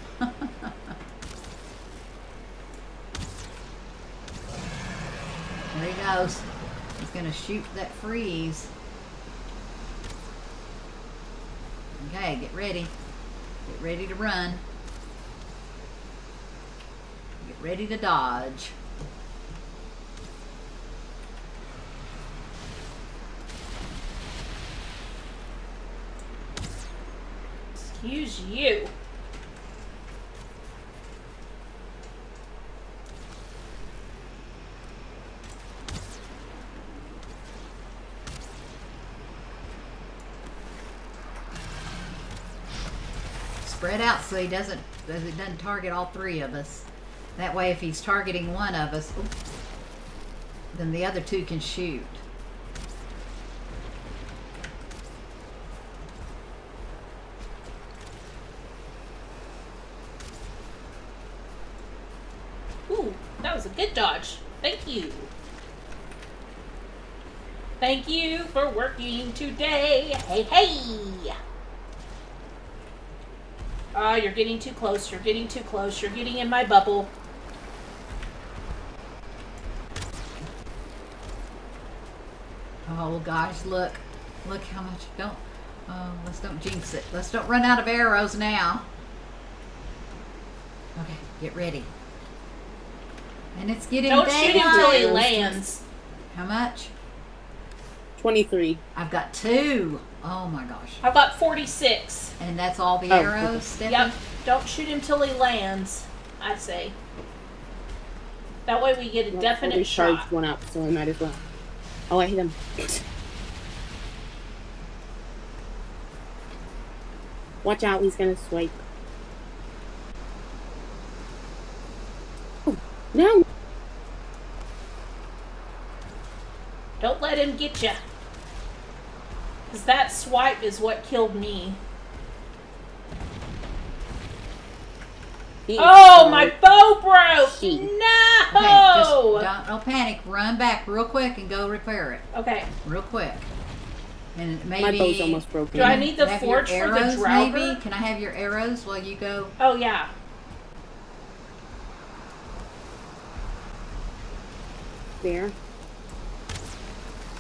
There he goes. He's going to shoot that freeze. Okay, get ready. Get ready to run. Get ready to dodge. Excuse you. Spread out so he doesn't target all three of us. That way, if he's targeting one of us, oops, then the other two can shoot. Ooh, that was a good dodge. Thank you. Thank you for working today. Hey, hey. Ah, you're getting too close, you're getting too close, you're getting in my bubble. Oh gosh, look. Look how much, let's don't jinx it. Let's don't run out of arrows now. Okay, get ready. And it's getting daylight. Don't shoot until he lands. How much? 23. I've got 2. Oh my gosh. I've got 46. And that's all the arrows, Steffi? Yep. Don't shoot him till he lands, I say. That way we get a definite shot. Charged one up, so I might as well. Oh, I hit him. Watch out, he's gonna swipe. Oh, no! Don't let him get ya. Because that swipe is what killed me. Oh, my bow broke! No! Okay, just don't panic. Run back real quick and go repair it. Okay. Real quick. And maybe my bow's almost broken. Do I need the forge for the draugr? Maybe? Can I have your arrows while you go? Oh, yeah. There.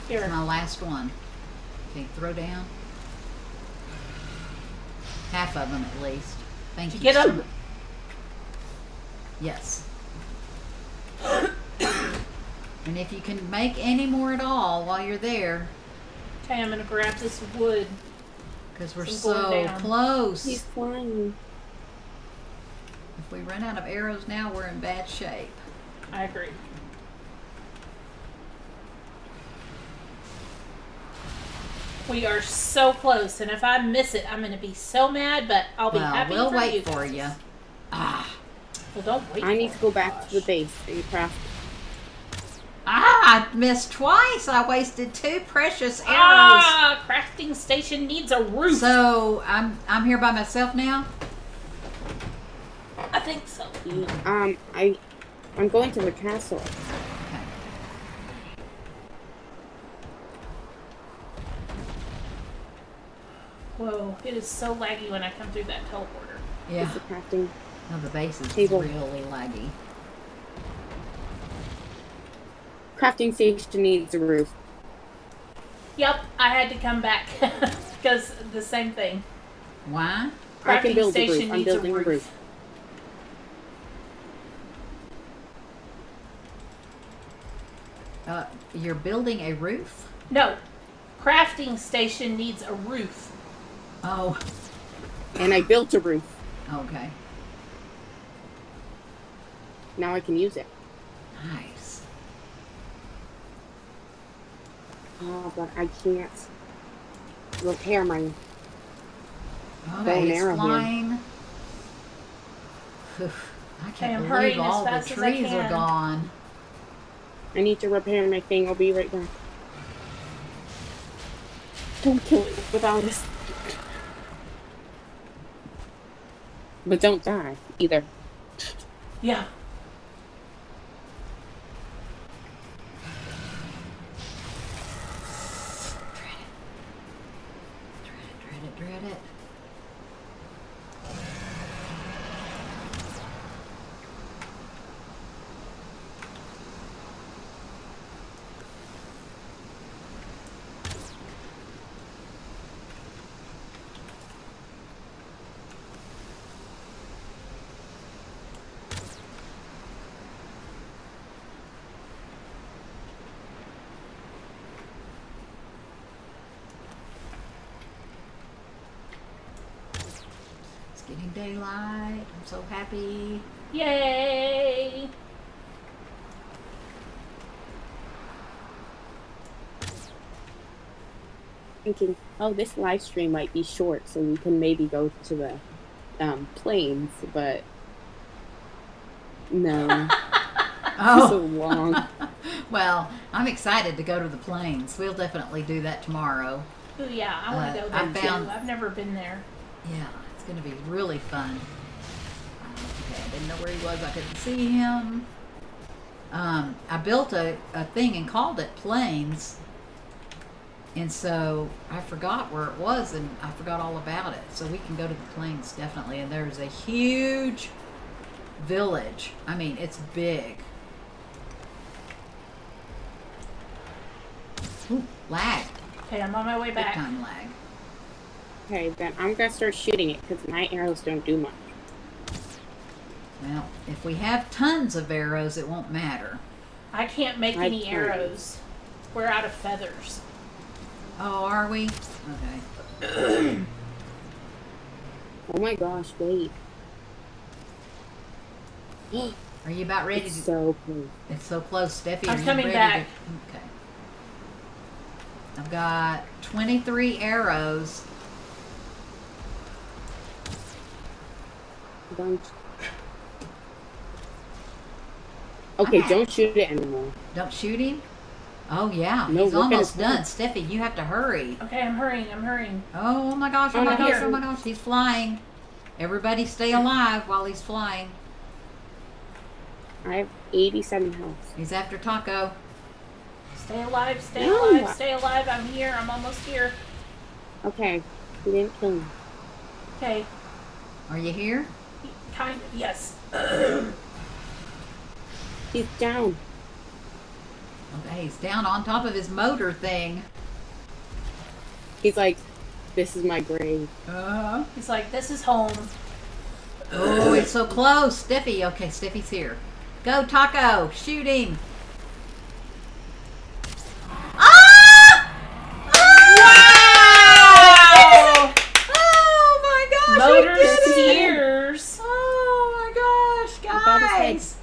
Here. That's my last one. Okay, throw down. Half of them at least. Thank you. Get them? Yes. And if you can make any more at all while you're there. Okay, I'm going to grab this wood. Because we're so close. He's flying. If we run out of arrows now, we're in bad shape. I agree. We are so close, and if I miss it, I'm going to be so mad, but I'll be happy for you. Well, we'll wait for you. Ah. Well, don't wait. I need to go back to the base. Are you proud? Ah, I missed twice. I wasted 2 precious arrows. Ah, crafting station needs a roof. So, I'm here by myself now? I think so. I'm going to the castle. Whoa, it is so laggy when I come through that teleporter. Yeah. The crafting. No, the base is really laggy. Crafting station needs a roof. Yep, I had to come back because the same thing. Why? Crafting I can build station a roof. I'm building a roof. You're building a roof? No. Crafting station needs a roof. Oh. And I built a roof. Okay. Now I can use it. Nice. Oh, but I can't repair my bow and arrow here. Oof, I can't believe all the trees are gone. I need to repair my thing. I'll be right back. Don't kill it without us. But don't die, either. Yeah. Dread it. Getting daylight. I'm so happy. Yay! Thinking, oh, this live stream might be short, so we can maybe go to the plains, but no. Oh. So long. Well, I'm excited to go to the plains. We'll definitely do that tomorrow. Oh, yeah. I want to go there, too. I've never been there. Yeah. Going to be really fun. Okay, I didn't know where he was. I couldn't see him. I built a thing and called it Plains, and so I forgot where it was, and I forgot all about it. So we can go to the Plains definitely. And there's a huge village. I mean, it's big. Ooh, lag. Okay, I'm on my way back. Big time lag. Okay, then I'm going to start shooting it because my arrows don't do much. Well, if we have tons of arrows, it won't matter. I can't make any arrows. We're out of feathers. Oh, are we? Okay. Oh my gosh, wait. Are you about ready? It's so close. It's so close, Steffi. I'm coming back. Okay. I've got 23 arrows. Don't. Okay, don't shoot it anymore. Don't shoot him? Oh, yeah. No, he's almost done. Steffi, you have to hurry. Okay, I'm hurrying. I'm hurrying. Oh, my gosh. Oh, my gosh. Oh, my gosh. He's flying. Everybody stay alive while he's flying. I have 87 health. He's after Taco. Stay alive. Stay alive. Stay alive. I'm here. I'm almost here. Okay. He didn't kill me. Okay. Are you here? Kind of. Yes. He's down. Okay, he's down on top of his motor thing. He's like, this is my grave. He's like, this is home. Oh, it's so close. Steffi. Okay, Steffi's here. Go, Taco. Shoot him. Ah! Ah! Wow! Oh, my gosh. Motor's tears. Oh, my gosh, guys.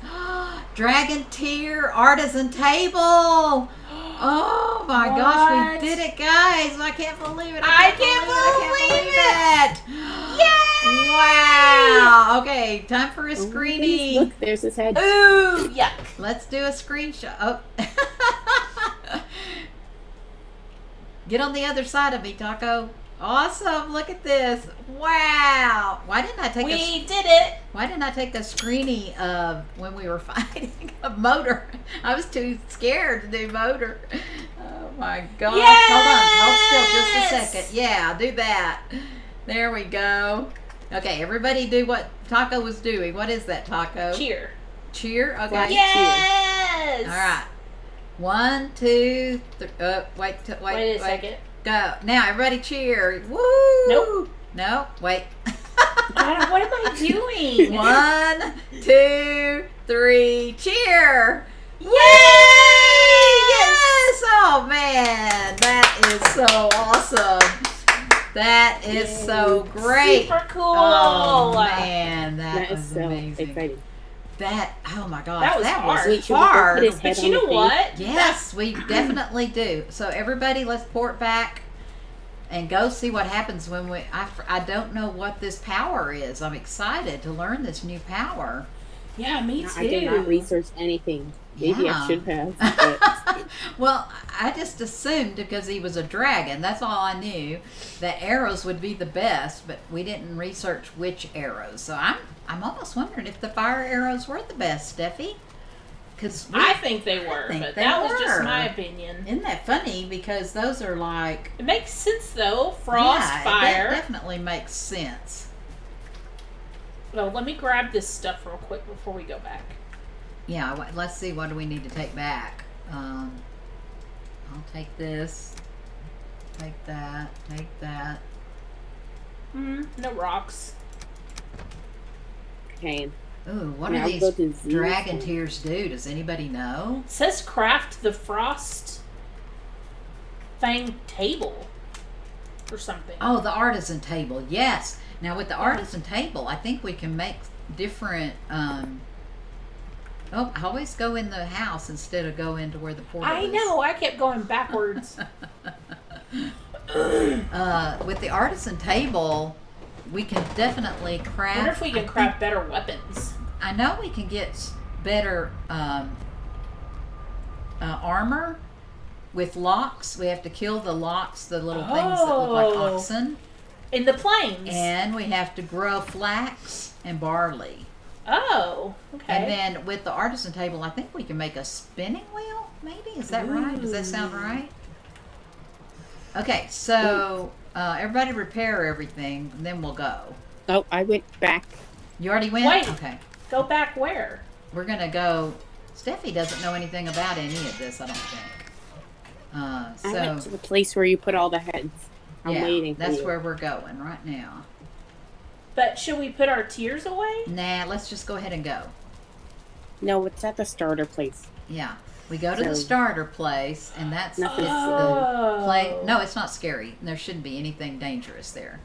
Dragon tier artisan table. Oh my gosh, we did it, guys. I can't believe it. I can't believe it. Yay! Wow. Okay, time for a screening. Look, there's his head. Ooh, yuck. Let's do a screenshot. Oh. Get on the other side of me, Taco. Awesome. Look at this. Wow. Why didn't I take Why didn't I take the screeny of when we were fighting a motor? I was too scared to do motor. Oh my gosh. Yes! Hold on. Hold still just a second. Yeah, do that. There we go. Okay, everybody do what Taco was doing. What is that, Taco? Cheer. Cheer? Okay. Yes! Cheer. All right. One, two, three. Wait a second. Go. Now, everybody cheer. Woo! Nope. No, wait. God, what am I doing? 1, 2, 3, cheer! Yay! Yay! Yes! Oh, man. That is so awesome. That is so great. Super cool. Oh, man. That was so amazing. Exciting. That, oh my gosh, that was hard. But you know what? Yes, we definitely do. So everybody, let's port back and go see what happens when we, I don't know what this power is. I'm excited to learn this new power. Yeah, me too. I did not research anything. Maybe I should have. Well, I just assumed because he was a dragon, that's all I knew, that arrows would be the best, but we didn't research which arrows. So I'm almost wondering if the fire arrows were the best, Steffi. Because I think they were, but that was just my opinion. Isn't that funny? Because those are like... It makes sense, though. Frost, fire. Yeah, definitely makes sense. Well, let me grab this stuff real quick before we go back. Yeah, let's see. What do we need to take back? I'll take this. Take that. Take that. No rocks. Okay. Ooh, what do these dragon tears do? Does anybody know? It says craft the frost fang table or something. Oh, the artisan table. Yes. Now with the artisan table, I think we can make different. Oh, I always go in the house instead of go into where the portal is. I know. I kept going backwards. With the artisan table. We can definitely craft. I wonder if we can craft better weapons. I know we can get better armor with Lox. We have to kill the Lox, the little things that look like oxen. In the plains. And we have to grow flax and barley. Oh, okay. And then with the artisan table, I think we can make a spinning wheel, maybe? Is that right? Does that sound right? Okay, so... everybody repair everything, and then we'll go. Oh, I went back. You already went? Wait. Okay. Go back where? We're going to go... Steffi doesn't know anything about any of this, I don't think. So... I went to the place where you put all the heads. I'm waiting for you. That's where we're going right now. But should we put our tears away? Nah, let's just go ahead and go. No, it's at the starter place. Yeah. We go to the starter place, and that's the place. No, it's not scary. There shouldn't be anything dangerous there.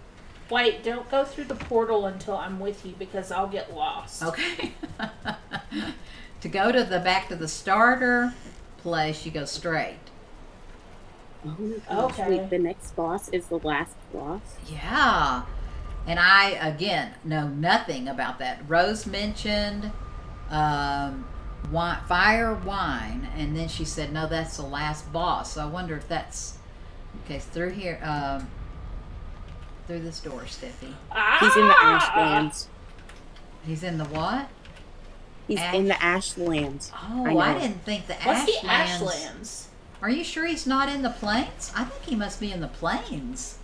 Wait, don't go through the portal until I'm with you, because I'll get lost. Okay. To go to the back to the starter place, you go straight. Oh my gosh, okay. Wait, the next boss is the last boss? Yeah. And I, again, know nothing about that. Rose mentioned fire, wine, and then she said, no, that's the last boss. So I wonder if that's... Okay, through here... through this door, Steffi. Ah! He's in the Ashlands. He's in the what? He's in the Ashlands. Oh, I didn't think the Ashlands. What's the Ashlands? Are you sure he's not in the plains? I think he must be in the plains.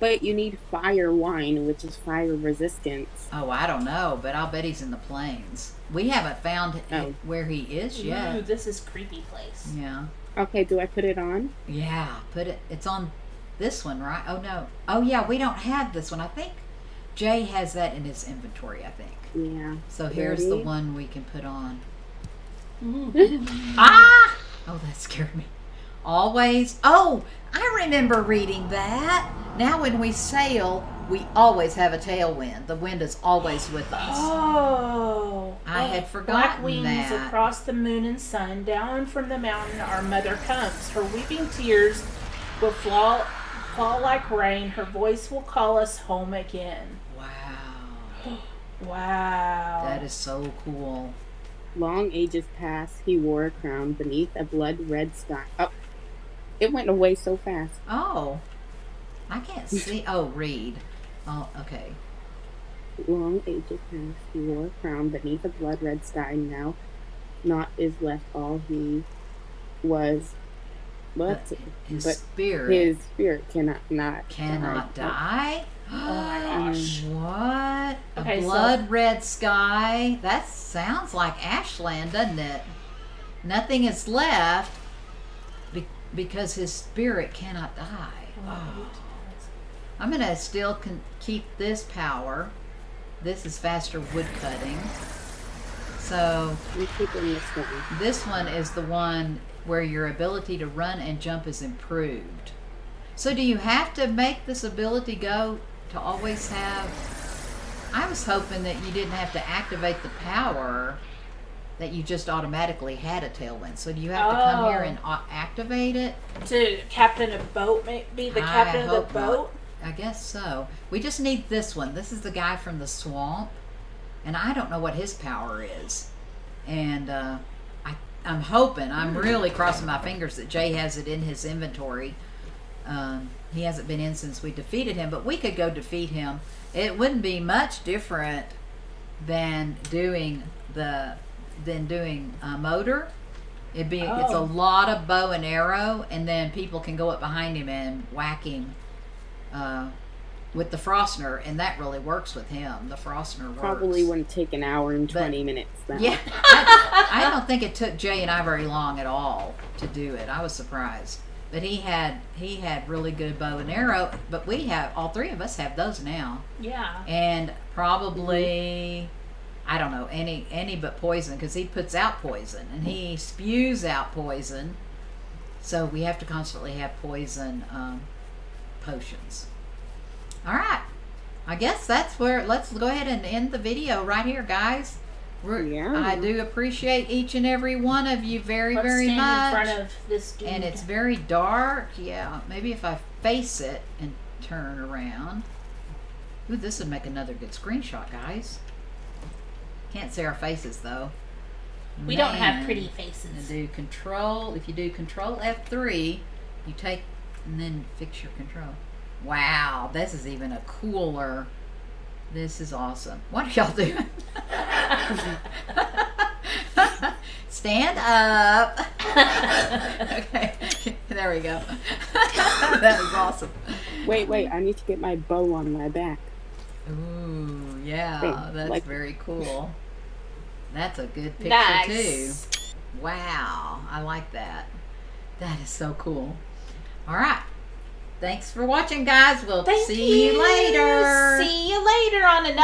But you need fire wine, which is fire resistance. Oh, I don't know, but I'll bet he's in the plains. We haven't found where he is yet. Ooh, this is creepy place. Yeah. Okay, do I put it on? Yeah, put it. It's on... This one, right? Oh, no. Oh, yeah, we don't have this one. I think Jay has that in his inventory, I think. Yeah. So here's the one we can put on. Ah! Oh, that scared me. Always. Oh, I remember reading that. Now when we sail, we always have a tailwind. The wind is always with us. Oh. I had forgotten that. Black wings across the moon and sun, down from the mountain our mother comes. Her weeping tears will fall like rain. Her voice will call us home again. Wow. Wow. That is so cool. Long ages past, he wore a crown beneath a blood-red sky. Oh, it went away so fast. Oh, I can't see. Oh, read. Oh, okay. Long ages past, he wore a crown beneath a blood-red sky. Now, naught is left. All he was. But his spirit cannot die. Oh my gosh. What? Okay, a blood-red sky? That sounds like Ashland, doesn't it? Nothing is left because his spirit cannot die. Oh. I'm going to still keep this power. This is faster wood cutting. So this one is the one where your ability to run and jump is improved. So do you have to make this ability go to always have... I was hoping that you didn't have to activate the power, that you just automatically had a tailwind. So do you have to come here and activate it? To captain a boat, be the captain of the boat? I guess so. We just need this one. This is the guy from the swamp, and I don't know what his power is. And I'm hoping, I'm really crossing my fingers that Jay has it in his inventory. He hasn't been in since we defeated him, but we could go defeat him. It wouldn't be much different than doing a Moder. It'd be it's a lot of bow and arrow, and then people can go up behind him and whack him with the Frostner, and that really works with him. The Frostner works. Probably wouldn't take an hour and 20 minutes. Then. Yeah, I don't think it took Jay and I very long at all to do it. I was surprised, but he had really good bow and arrow. But we have all three of us have those now. Yeah, and probably I don't know any but poison, because he puts out poison and he spews out poison. So we have to constantly have poison potions. All right, I guess that's where, let's go ahead and end the video right here, guys. I do appreciate each and every one of you very much. In front of this dude. And it's very dark. Yeah, maybe if I face it and turn around. Ooh, this would make another good screenshot, guys. Can't see our faces, though. We don't have pretty faces. Do control, if you do control F3, you take, and then fix your control. Wow, this is even a cooler. This is awesome. What are y'all doing? Stand up. Okay, there we go. That was awesome. Wait, I need to get my bow on my back. Ooh, yeah, that's very cool. That's a good picture too. Wow, I like that. That is so cool. All right. Thanks for watching, guys. We'll see you later. See you later on another